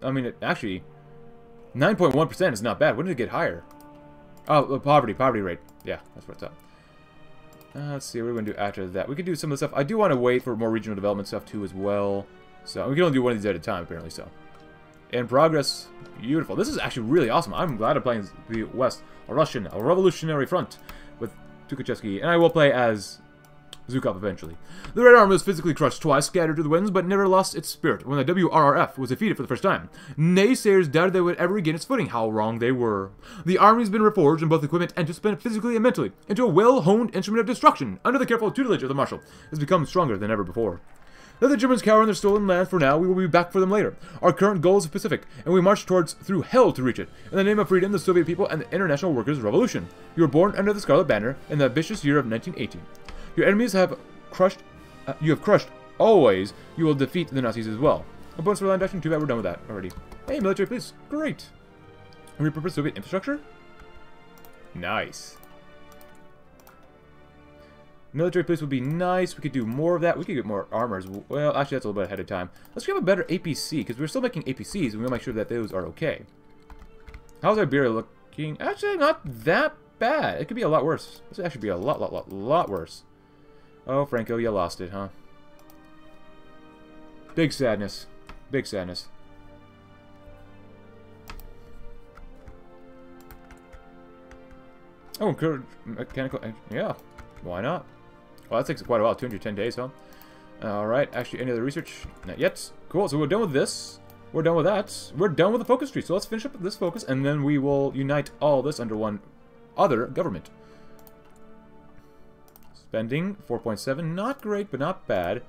I mean, it actually, 9.1% is not bad. When did it get higher? Oh, the poverty rate. Yeah, that's what's up. Let's see what we're going to do after that. We could do some of the stuff. I do want to wait for more regional development stuff, too, as well. So we can only do one of these at a time, apparently, so. And progress. Beautiful. This is actually really awesome. I'm glad I'm playing the West, a Russian, a revolutionary front with Tukhachevsky. And I will play as Zhukov eventually. The Red Army was physically crushed twice, scattered to the winds, but never lost its spirit when the WRRF was defeated for the first time. Naysayers doubted they would ever regain its footing. How wrong they were. The Army's been reforged in both equipment and discipline, physically and mentally, into a well-honed instrument of destruction. Under the careful tutelage of the Marshal, has become stronger than ever before. Let the Germans cower in their stolen lands for now. We will be back for them later. Our current goal is the Pacific, and we march towards through hell to reach it. In the name of freedom, the Soviet people, and the International Workers' Revolution. You were born under the Scarlet Banner in the ambitious year of 1918. Your enemies have crushed. You have crushed always. You will defeat the Nazis as well. A bonus for land action. Too bad we're done with that already. Hey, military police. Great. Repurpose Soviet infrastructure. Nice. Military police would be nice. We could do more of that. We could get more armors. Well, actually, that's a little bit ahead of time. Let's grab a better APC, because we're still making APCs, and we'll make sure that those are okay. How's Iberia looking? Actually, not that bad. It could be a lot worse. This would actually be a lot worse. Oh, Franco, you lost it, huh? Big sadness. Big sadness. Oh, encourage mechanical... Yeah, why not? Well, that takes quite a while. 210 days, huh? Alright, actually, any other research? Not yet. Cool, so we're done with this. We're done with that. We're done with the focus tree. So let's finish up with this focus, and then we will unite all this under one other government. Spending, 4.7. Not great, but not bad.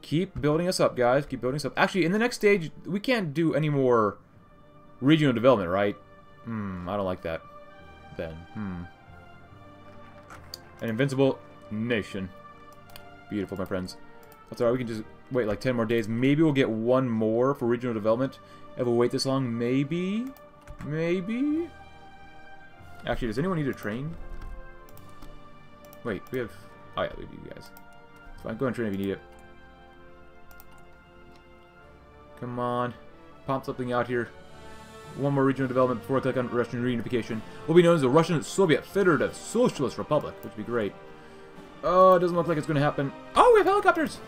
Keep building us up, guys. Keep building us up. Actually, in the next stage, we can't do any more regional development, right? I don't like that. Then. An invincible nation. Beautiful, my friends. That's alright, we can just wait like 10 more days. Maybe we'll get one more for regional development. If we'll wait this long, maybe? Maybe? Actually, does anyone need a train? Wait, we have... Oh yeah, we do, you guys. It's fine, go and train if you need it. Come on. Pump something out here. One more regional development before I click on Russian reunification. Will be known as the Russian Soviet Federative Socialist Republic, which would be great. Oh, it doesn't look like it's going to happen. Oh, we have helicopters!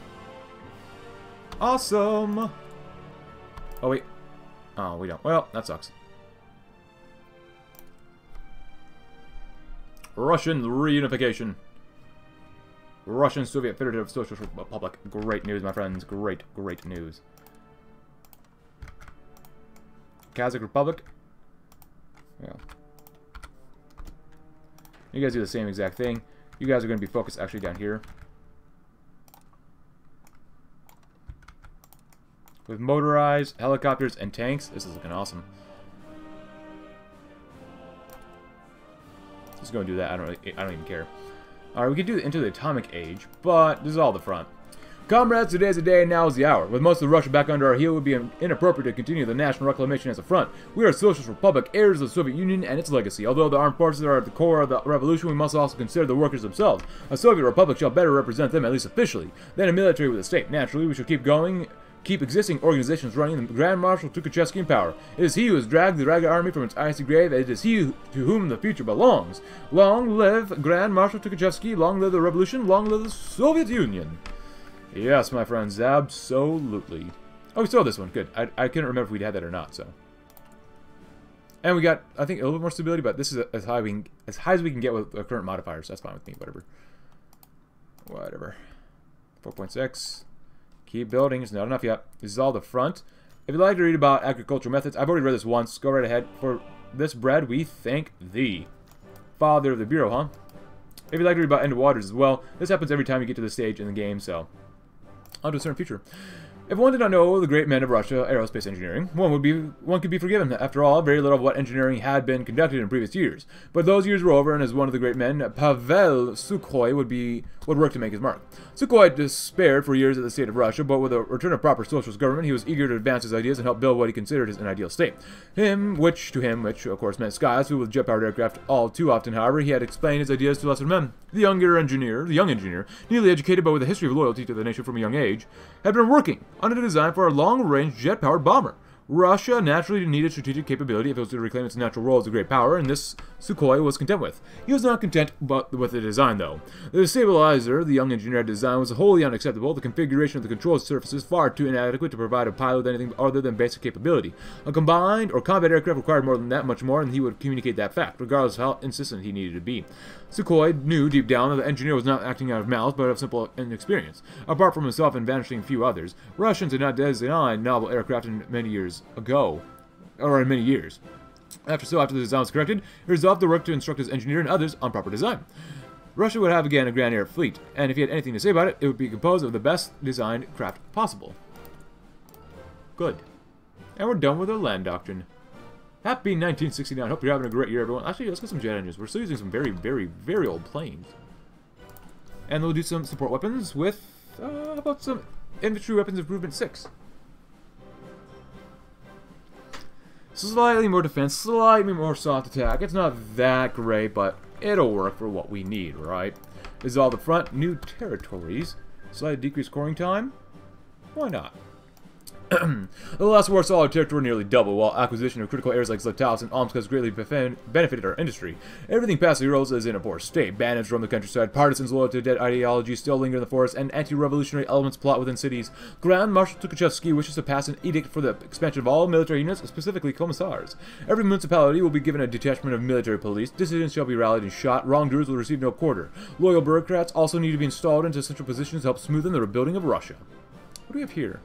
Awesome! Oh, wait. Oh, we don't. Well, that sucks. Russian reunification. Russian Soviet Federative Socialist Republic. Great news, my friends. Great, great news. Kazakh Republic. Yeah. You guys do the same exact thing. You guys are going to be focused actually down here. With motorized, helicopters, and tanks. This is looking awesome. Just going to do that. I don't even care. Alright, we could do it into the atomic age, but this is all the front. Comrades, today's the day and now is the hour. With most of the Russia back under our heel, it would be inappropriate to continue the national reclamation as a front. We are a socialist republic, heirs of the Soviet Union and its legacy. Although the armed forces are at the core of the revolution, we must also consider the workers themselves. A Soviet republic shall better represent them, at least officially, than a military with a state. Naturally, we shall keep going... Keep existing organizations running, and Grand Marshal Tukhachevsky in power. It is he who has dragged the ragged army from its icy grave, and it is he to whom the future belongs. Long live Grand Marshal Tukhachevsky, long live the revolution, long live the Soviet Union. Yes, my friends, absolutely. Oh, we saw this one, good. I couldn't remember if we'd had that or not, so. And we got, I think, a little bit more stability, but this is as high as we can get with the current modifiers. That's fine with me, whatever. Whatever. 4.6. Keep building. It's not enough yet. This is all the front. If you'd like to read about agricultural methods, I've already read this once. Go right ahead. For this bread, we thank thee. Father of the Bureau, huh? If you'd like to read about End of Waters as well, this happens every time you get to this stage in the game, so... Onto a certain future. If one did not know the great men of Russia, aerospace engineering, one could be forgiven. After all, very little of what engineering had been conducted in previous years. But those years were over, and as one of the great men, Pavel Sukhoi would work to make his mark. Sukhoi despaired for years at the state of Russia, but with a return of proper socialist government, he was eager to advance his ideas and help build what he considered as an ideal state. Which of course meant skies filled with jet-powered aircraft. All too often, however, he had explained his ideas to lesser men. The young engineer, newly educated but with a history of loyalty to the nation from a young age, had been working under the design for a long-range jet-powered bomber. Russia naturally needed strategic capability if it was to reclaim its natural role as a great power, and this Sukhoi was content with. He was not content with the design, though. The stabilizer the young engineer had designed was wholly unacceptable, the configuration of the control surfaces far too inadequate to provide a pilot with anything other than basic capability. A combined or combat aircraft required more than that, much more, and he would communicate that fact, regardless of how insistent he needed to be. Sukhoi knew deep down that the engineer was not acting out of malice, but of simple inexperience. Apart from himself and vanishing few others, Russians had not designed novel aircraft in many years. After the design was corrected, he resolved to work to instruct his engineer and others on proper design. Russia would have again a grand air fleet, and if he had anything to say about it, it would be composed of the best designed craft possible. Good. And we're done with our land doctrine. Happy 1969. Hope you're having a great year, everyone. Actually, let's get some jet engines. We're still using some very, very, very old planes. And we'll do some support weapons with, how about some Infantry Weapons Improvement 6. Slightly more defense, slightly more soft attack. It's not that great, but it'll work for what we need, right? This is all the front. New territories. Slight decreased scoring time. Why not? The last war saw our territory nearly double, while acquisition of critical areas like Zlatowsk and Omsk has greatly benefited our industry. Everything past the Urals is in a poor state. Bandits roam the countryside, partisans loyal to dead ideology still linger in the forest, and anti-revolutionary elements plot within cities. Grand Marshal Tukhachevsky wishes to pass an edict for the expansion of all military units, specifically commissars. Every municipality will be given a detachment of military police, dissidents shall be rallied and shot, wrongdoers will receive no quarter. Loyal bureaucrats also need to be installed into central positions to help smoothen the rebuilding of Russia. What do we have here?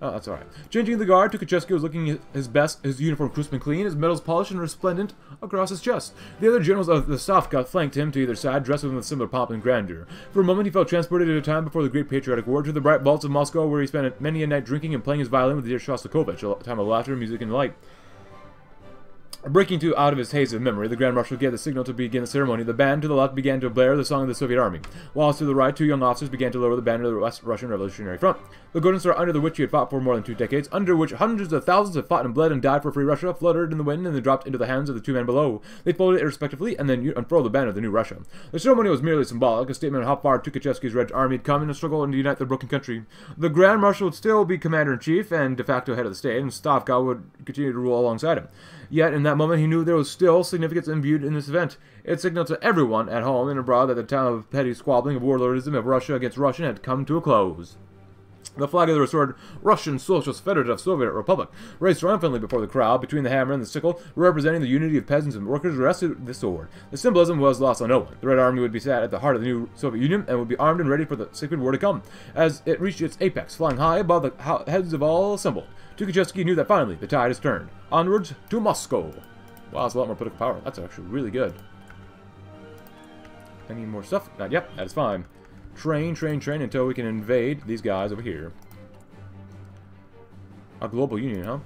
Oh, that's alright. Changing the guard, Tukhachevsky was looking his best, his uniform crisp and clean, his medals polished and resplendent across his chest. The other generals of the Stavka flanked him to either side, dressed with similar pomp and grandeur. For a moment he felt transported at a time before the Great Patriotic War to the bright vaults of Moscow, where he spent many a night drinking and playing his violin with the dear Shostakovich, a time of laughter, music, and light. Breaking out of his haze of memory, the Grand Marshal gave the signal to begin the ceremony. The band to the left began to blare the song of the Soviet Army, whilst to the right, two young officers began to lower the banner of the West Russian Revolutionary Front. The golden star under which he had fought for more than 2 decades, under which hundreds of thousands had fought and bled and died for free Russia, fluttered in the wind and then dropped into the hands of the two men below. They folded it respectively and then unfurled the banner of the new Russia. The ceremony was merely symbolic, a statement of how far Tukhachevsky's Red Army had come in a struggle and to unite the broken country. The Grand Marshal would still be commander-in-chief and de facto head of the state, and Stavka would continue to rule alongside him. Yet, in that moment, he knew there was still significance imbued in this event. It signaled to everyone at home and abroad that the time of petty squabbling of warlordism of Russia against Russian had come to a close. The flag of the restored Russian Socialist Federative Soviet Republic raised triumphantly before the crowd, between the hammer and the sickle, representing the unity of peasants and workers, rested the sword. The symbolism was lost on no one. The Red Army would be sat at the heart of the new Soviet Union and would be armed and ready for the sacred war to come, as it reached its apex, flying high above the heads of all assembled. Tukhachevsky knew that finally the tide has turned. Onwards to Moscow. Wow, that's a lot more political power. That's actually really good. I need more stuff. Yep, that is fine. Train until we can invade these guys over here. A global union, huh?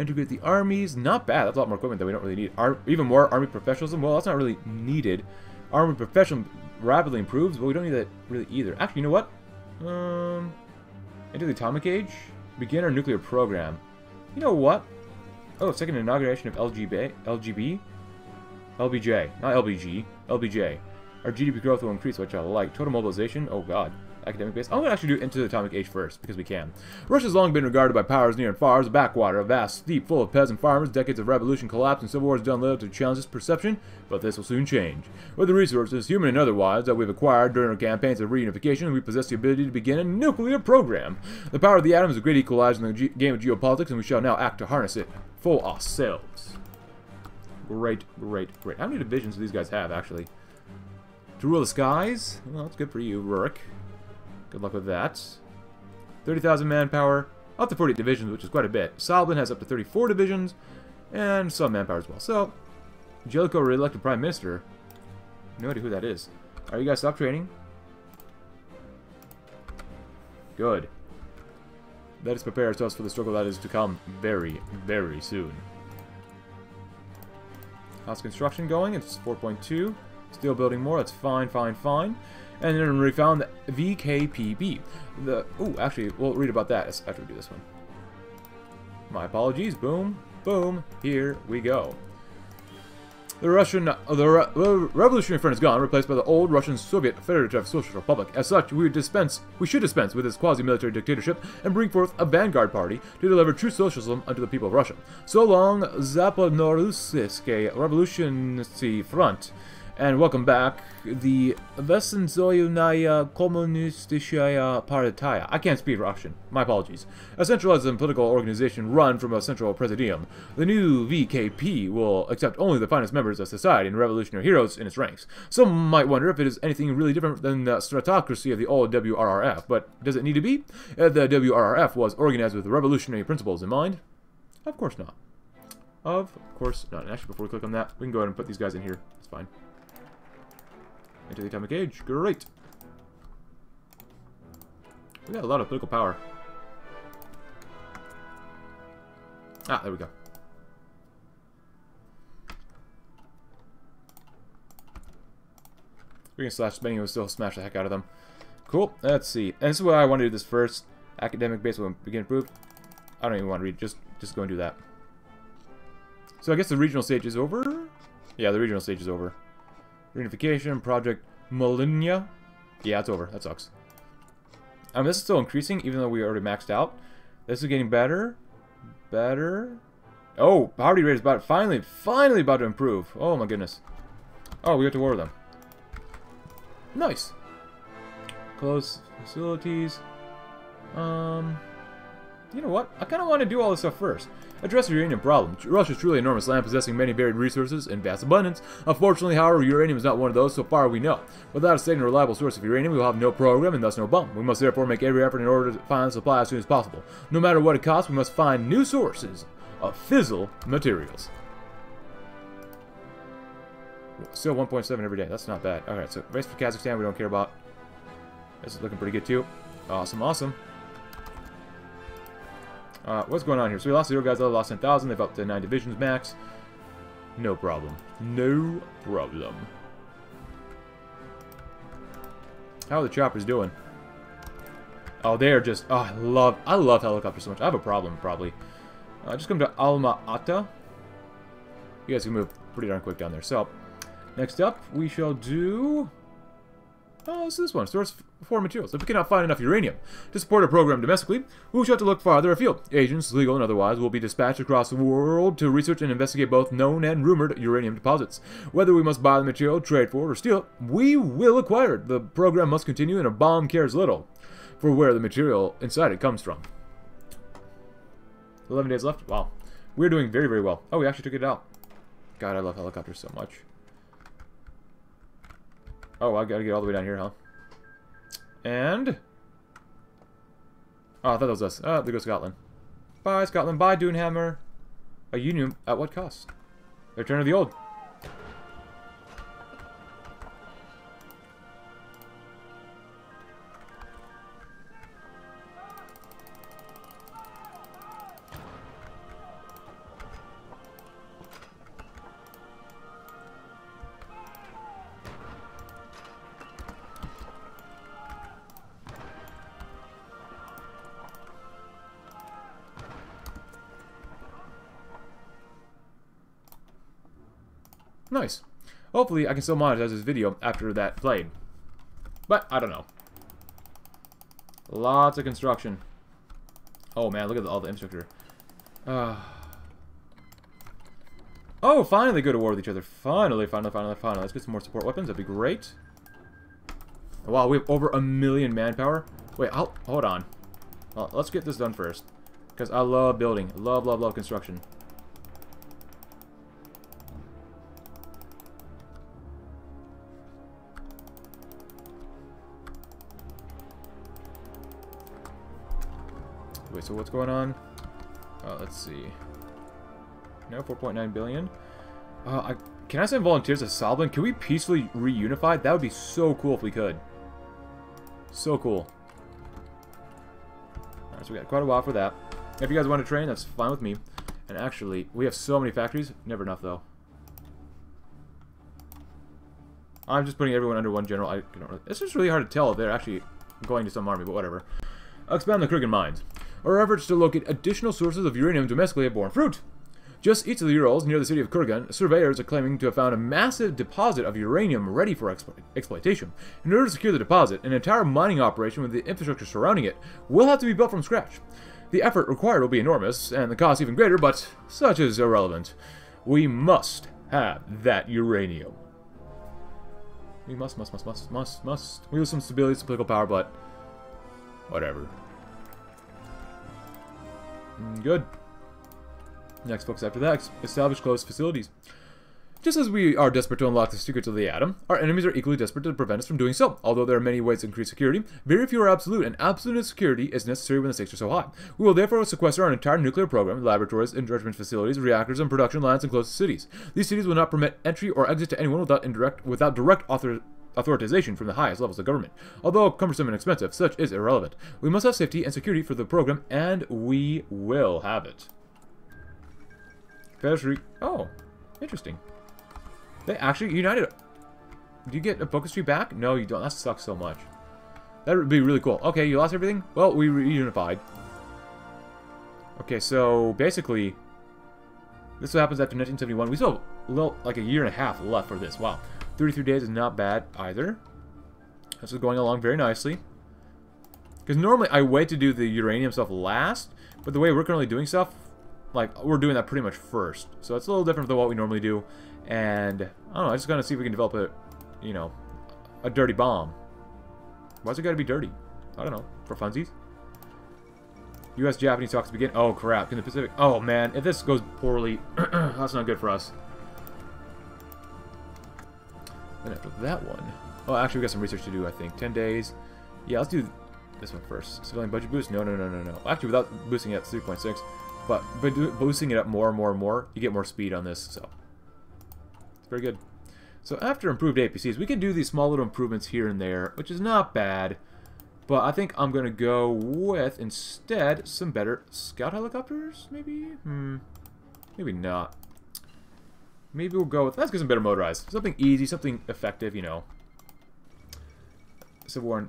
Integrate the armies. Not bad. That's a lot more equipment that we don't really need. Even more army professionalism. Well, that's not really needed. Army profession rapidly improves, but we don't need that really either. Actually, you know what? Enter the atomic age. Begin our nuclear program. You know what? Oh, second inauguration of LBJ. Not LBG. LBJ. Our GDP growth will increase, which I like. Total mobilization. Oh, God. Academic base. I'm going to actually do Into the Atomic Age first, because we can. Russia has long been regarded by powers near and far as a backwater, a vast steep full of peasant farmers. Decades of revolution, collapse, and civil wars done little to challenge this perception, but this will soon change. With the resources, human and otherwise, that we've acquired during our campaigns of reunification, we possess the ability to begin a nuclear program. The power of the atom is a great equalizer in the game of geopolitics, and we shall now act to harness it for ourselves. Great. How many divisions do these guys have, actually? To rule the skies? Well, that's good for you, Rurik. Good luck with that. 30,000 manpower. Up to 40 divisions, which is quite a bit. Soblin has up to 34 divisions. And some manpower as well. So, Jellicoe re-elected Prime Minister. No idea who that is. Are you guys stop training? Good. Let us prepare ourselves for the struggle that is to come very, very soon. How's construction going? It's 4.2. Still building more. That's fine. And then we found the VKPB. Actually, we'll read about that after we do this one. My apologies. Boom. Here we go. The Revolutionary Front is gone, replaced by the old Russian Soviet Federative Socialist Republic. As such, we should dispense with this quasi-military dictatorship and bring forth a vanguard party to deliver true socialism unto the people of Russia. So long, Zaporizhzhia Revolutionary Front. And welcome back, the Vesenzoyunaya Kommunistishaya Partaya. I can't speak Russian. My apologies. A centralized and political organization run from a central presidium. The new VKP will accept only the finest members of society and revolutionary heroes in its ranks. Some might wonder if it is anything really different than the stratocracy of the old WRRF, but does it need to be? The WRRF was organized with revolutionary principles in mind. Of course not. And actually, before we click on that, we can go ahead and put these guys in here. It's fine. Into the Atomic Age. Great. We got a lot of political power. Ah, there we go. We can slash spending and we'll still smash the heck out of them. Cool. Let's see. And this is why I want to do this first. Academic base will begin improved. I don't even want to read. Just go and do that. So I guess the regional stage is over? Yeah, the regional stage is over. Reunification, Project Molinia. Yeah, it's over. That sucks. This is still increasing, even though we already maxed out. This is getting better. Better. Oh, poverty rate is about finally about to improve. Oh my goodness. Oh, we have to war with them. Nice. Close facilities. You know what? I kind of want to do all this stuff first. Address the uranium problem. Russia's truly enormous land, possessing many buried resources in vast abundance. Unfortunately, however, uranium is not one of those, so far we know. Without a steady and reliable source of uranium, we will have no program and thus no bomb. We must therefore make every effort in order to find supply as soon as possible. No matter what it costs, we must find new sources of fissile materials. Still 1.7 every day. That's not bad. Alright, so race for Kazakhstan, we don't care about. This is looking pretty good, too. Awesome, awesome. What's going on here? So we lost 0 guys, I lost 10,000. They've up to 9 divisions max. No problem. No problem. How are the choppers doing? Oh, they are just... Oh, I love helicopters so much. I have a problem, probably. Just come to Alma Ata. You guys can move pretty darn quick down there. So, next up, we shall do... Oh, this is this one. Source for materials. If we cannot find enough uranium to support a program domestically, we will have to look farther afield. Agents, legal and otherwise, will be dispatched across the world to research and investigate both known and rumored uranium deposits. Whether we must buy the material, trade for it, or steal it, we will acquire it. The program must continue, and a bomb cares little for where the material inside it comes from. 11 days left. Wow. We're doing very, very well. Oh, we actually took it out. God, I love helicopters so much. Oh, I gotta get all the way down here, huh? And... Oh, I thought that was us. Oh, there goes Scotland. Bye, Scotland. Bye, Dunehammer. A union at what cost? Return of the old. Nice. Hopefully, I can still monetize this video after that played. But, I don't know. Lots of construction. Oh, man, look at all the infrastructure. Oh, finally go to war with each other. Finally. Let's get some more support weapons. That'd be great. Wow, we have over 1 million manpower. Wait, hold on. Well, let's get this done first. Because I love building. Love construction. So what's going on? Let's see. No, 4.9 billion. Can I send volunteers to Solvent? Can we peacefully reunify? That would be so cool if we could. So cool. Alright, so we got quite a while for that. If you guys want to train, that's fine with me. And actually, we have so many factories. Never enough, though. I'm just putting everyone under one general. I don't really... It's just really hard to tell if they're actually going to some army, but whatever. I'll expand the Kurgan mines. Our efforts to locate additional sources of uranium domestically have borne fruit. Just east of the Urals, near the city of Kurgan, surveyors are claiming to have found a massive deposit of uranium ready for exploitation. In order to secure the deposit, an entire mining operation with the infrastructure surrounding it will have to be built from scratch. The effort required will be enormous, and the cost even greater, but such is irrelevant. We must have that uranium. We must. We lose some stability, some political power, but whatever. Good. Next focus after that, establish closed facilities. Just as we are desperate to unlock the secrets of the atom, our enemies are equally desperate to prevent us from doing so. Although there are many ways to increase security, very few are absolute, and absolute security is necessary when the stakes are so high. We will therefore sequester our entire nuclear program, laboratories, enrichment facilities, reactors, and production lines in closed cities. These cities will not permit entry or exit to anyone without direct authorization from the highest levels of government. Although cumbersome and expensive, such is irrelevant. We must have safety and security for the program, and we will have it. Oh, interesting. They actually united. Do you get a focus tree back? No, you don't. That sucks so much. That would be really cool. Okay, you lost everything? Well, we reunified. Okay, so basically, this is what happens after 1971. We still have a little, like a year and a half left for this. Wow. 33 days is not bad either. This is going along very nicely. Because normally I wait to do the uranium stuff last, But the way we're currently doing stuff, like, we're doing that pretty much first. So it's a little different than what we normally do. And, I don't know, I just gotta see if we can develop a, you know, a dirty bomb. Why's it gotta be dirty? I don't know. For funsies? U.S.-Japanese talks begin. Oh, crap. In the Pacific. Oh, man. If this goes poorly, that's not good for us. Then after that one. Oh, actually, we got some research to do, I think. 10 days. Yeah, let's do this one first. Civilian budget boost? No, no, no, no, no. Actually, without boosting it up to 3.6. But boosting it up more and more and more, you get more speed on this, so. It's very good. So after improved APCs, we can do these small little improvements here and there, which is not bad. But I think I'm going to go with, instead, some better scout helicopters, maybe? Hmm. Maybe not. Maybe we'll go with, let's get some better motorized. Something easy, something effective, you know. Civil War in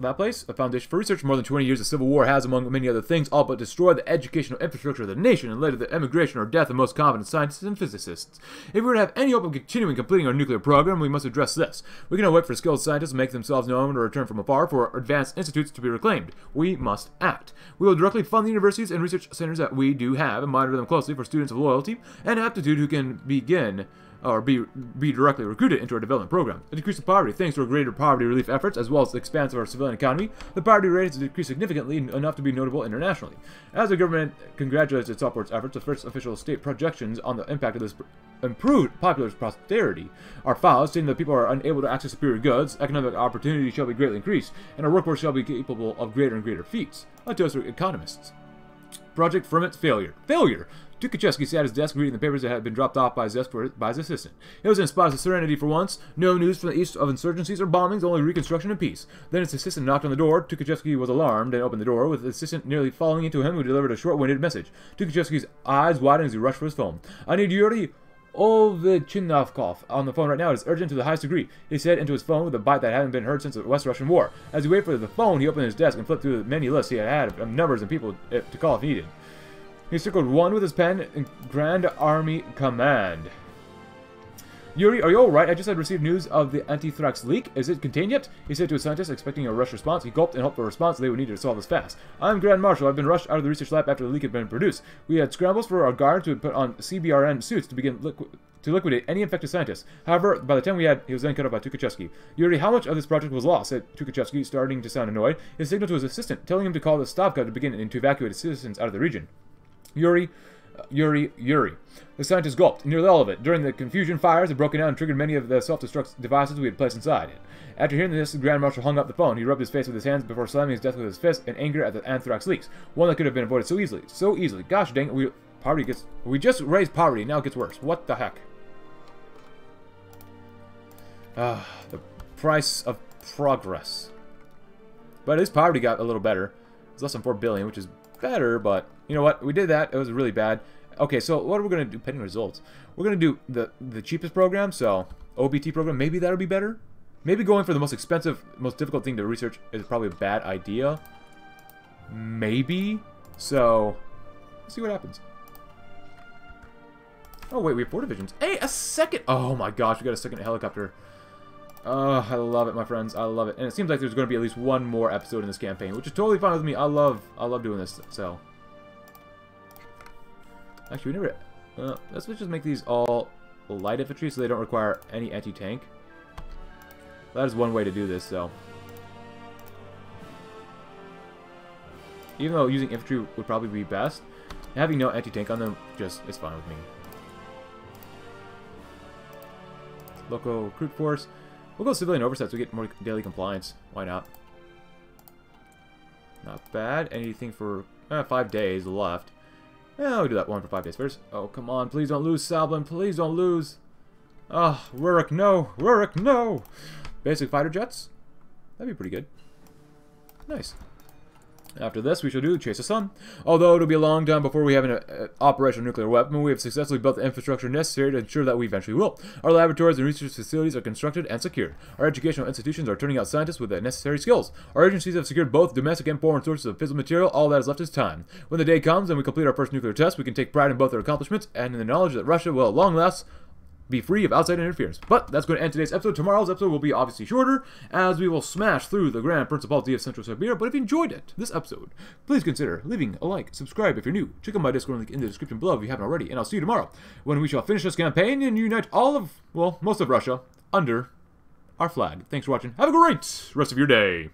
that place? A foundation for research for more than 20 years. The Civil War has, among many other things, all but destroyed the educational infrastructure of the nation and led to the emigration or death of most competent scientists and physicists. If we were to have any hope of continuing completing our nuclear program, we must address this. We cannot wait for skilled scientists to make themselves known or return from afar for advanced institutes to be reclaimed. We must act. We will directly fund the universities and research centers that we do have and monitor them closely for students of loyalty and aptitude who can begin or be directly recruited into our development program. A decrease of poverty, thanks to our greater poverty relief efforts, as well as the expansion of our civilian economy, the poverty rate has decreased significantly enough to be notable internationally. As the government congratulates its upwards efforts, the first official state projections on the impact of this improved popular prosperity are filed, stating that people are unable to access superior goods, economic opportunity shall be greatly increased, and our workforce shall be capable of greater and greater feats. A toast to economists. Project Ferment's failure. Failure! Tukhachevsky sat at his desk reading the papers that had been dropped off by his assistant. It was in a spot of serenity for once. No news from the east of insurgencies or bombings, only reconstruction and peace. Then his assistant knocked on the door. Tukhachevsky was alarmed and opened the door, with the assistant nearly falling into him, who delivered a short-winded message. Tukhachevsky's eyes widened as he rushed for his phone. I need Yuri Ovchinnikov on the phone right now. It is urgent to the highest degree, he said into his phone with a bite that hadn't been heard since the West Russian War. As he waited for the phone, he opened his desk and flipped through the many lists he had of numbers and people to call if needed. He circled one with his pen in Grand Army Command. Yuri, are you alright? I just had received news of the anthrax leak. Is it contained yet? He said to a scientist, expecting a rush response. He gulped and hoped for a response they would need to solve this fast. I'm Grand Marshal. I've been rushed out of the research lab after the leak had been produced. We had scrambles for our guard to put on CBRN suits to begin to liquidate any infected scientists. However, by the time we had, he was then cut off by Tukhachevsky. Yuri, how much of this project was lost? Said Tukhachevsky, starting to sound annoyed. He signaled to his assistant, telling him to call the Stavka to begin and to evacuate citizens out of the region. Yuri. The scientist gulped, nearly all of it. During the confusion, fires had broken out and triggered many of the self-destruct devices we had placed inside it. After hearing this, the Grand Marshal hung up the phone. He rubbed his face with his hands before slamming his desk with his fist in anger at the anthrax leaks. One that could have been avoided so easily. So easily. Gosh dang, we just raised poverty, now it gets worse. What the heck? The price of progress. But his poverty got a little better. It's less than 4 billion, which is better, but you know what? We did that. It was really bad. Okay, so what are we going to do pending results? We're going to do the cheapest program, so OBT program. Maybe that'll be better. Maybe going for the most expensive, most difficult thing to research is probably a bad idea. Maybe. So, let's see what happens. Oh, wait, we have 4 divisions. Hey, a second! Oh my gosh, we got a second helicopter. Oh, I love it, my friends. I love it. And it seems like there's going to be at least one more episode in this campaign, which is totally fine with me. I love doing this, so. Actually, we never... let's just make these all light infantry so they don't require any anti-tank. That is one way to do this, though. Even though using infantry would probably be best, having no anti-tank on them just is fine with me. Local recruit force. We'll go civilian oversight so we get more daily compliance. Why not? Not bad. Anything for 5 days left. Yeah, we'll do that one for 5 days first. Oh, come on. Please don't lose, Salblin. Please don't lose. Ah, oh, Rurik, no. Rurik, no. Basic fighter jets. That'd be pretty good. Nice. After this, we shall do Chase the Sun. Although it'll be a long time before we have an operational nuclear weapon, we have successfully built the infrastructure necessary to ensure that we eventually will. Our laboratories and research facilities are constructed and secured. Our educational institutions are turning out scientists with the necessary skills. Our agencies have secured both domestic and foreign sources of physical material. All that is left is time. When the day comes and we complete our first nuclear test, we can take pride in both our accomplishments and in the knowledge that Russia will at long last be free of outside interference. But that's going to end today's episode. Tomorrow's episode will be obviously shorter, as we will smash through the Grand Principality of Central Siberia. But if you enjoyed it, this episode, please consider leaving a like, subscribe if you're new, check out my Discord link in the description below if you haven't already, and I'll see you tomorrow when we shall finish this campaign and unite all of, well, most of Russia under our flag. Thanks for watching. Have a great rest of your day.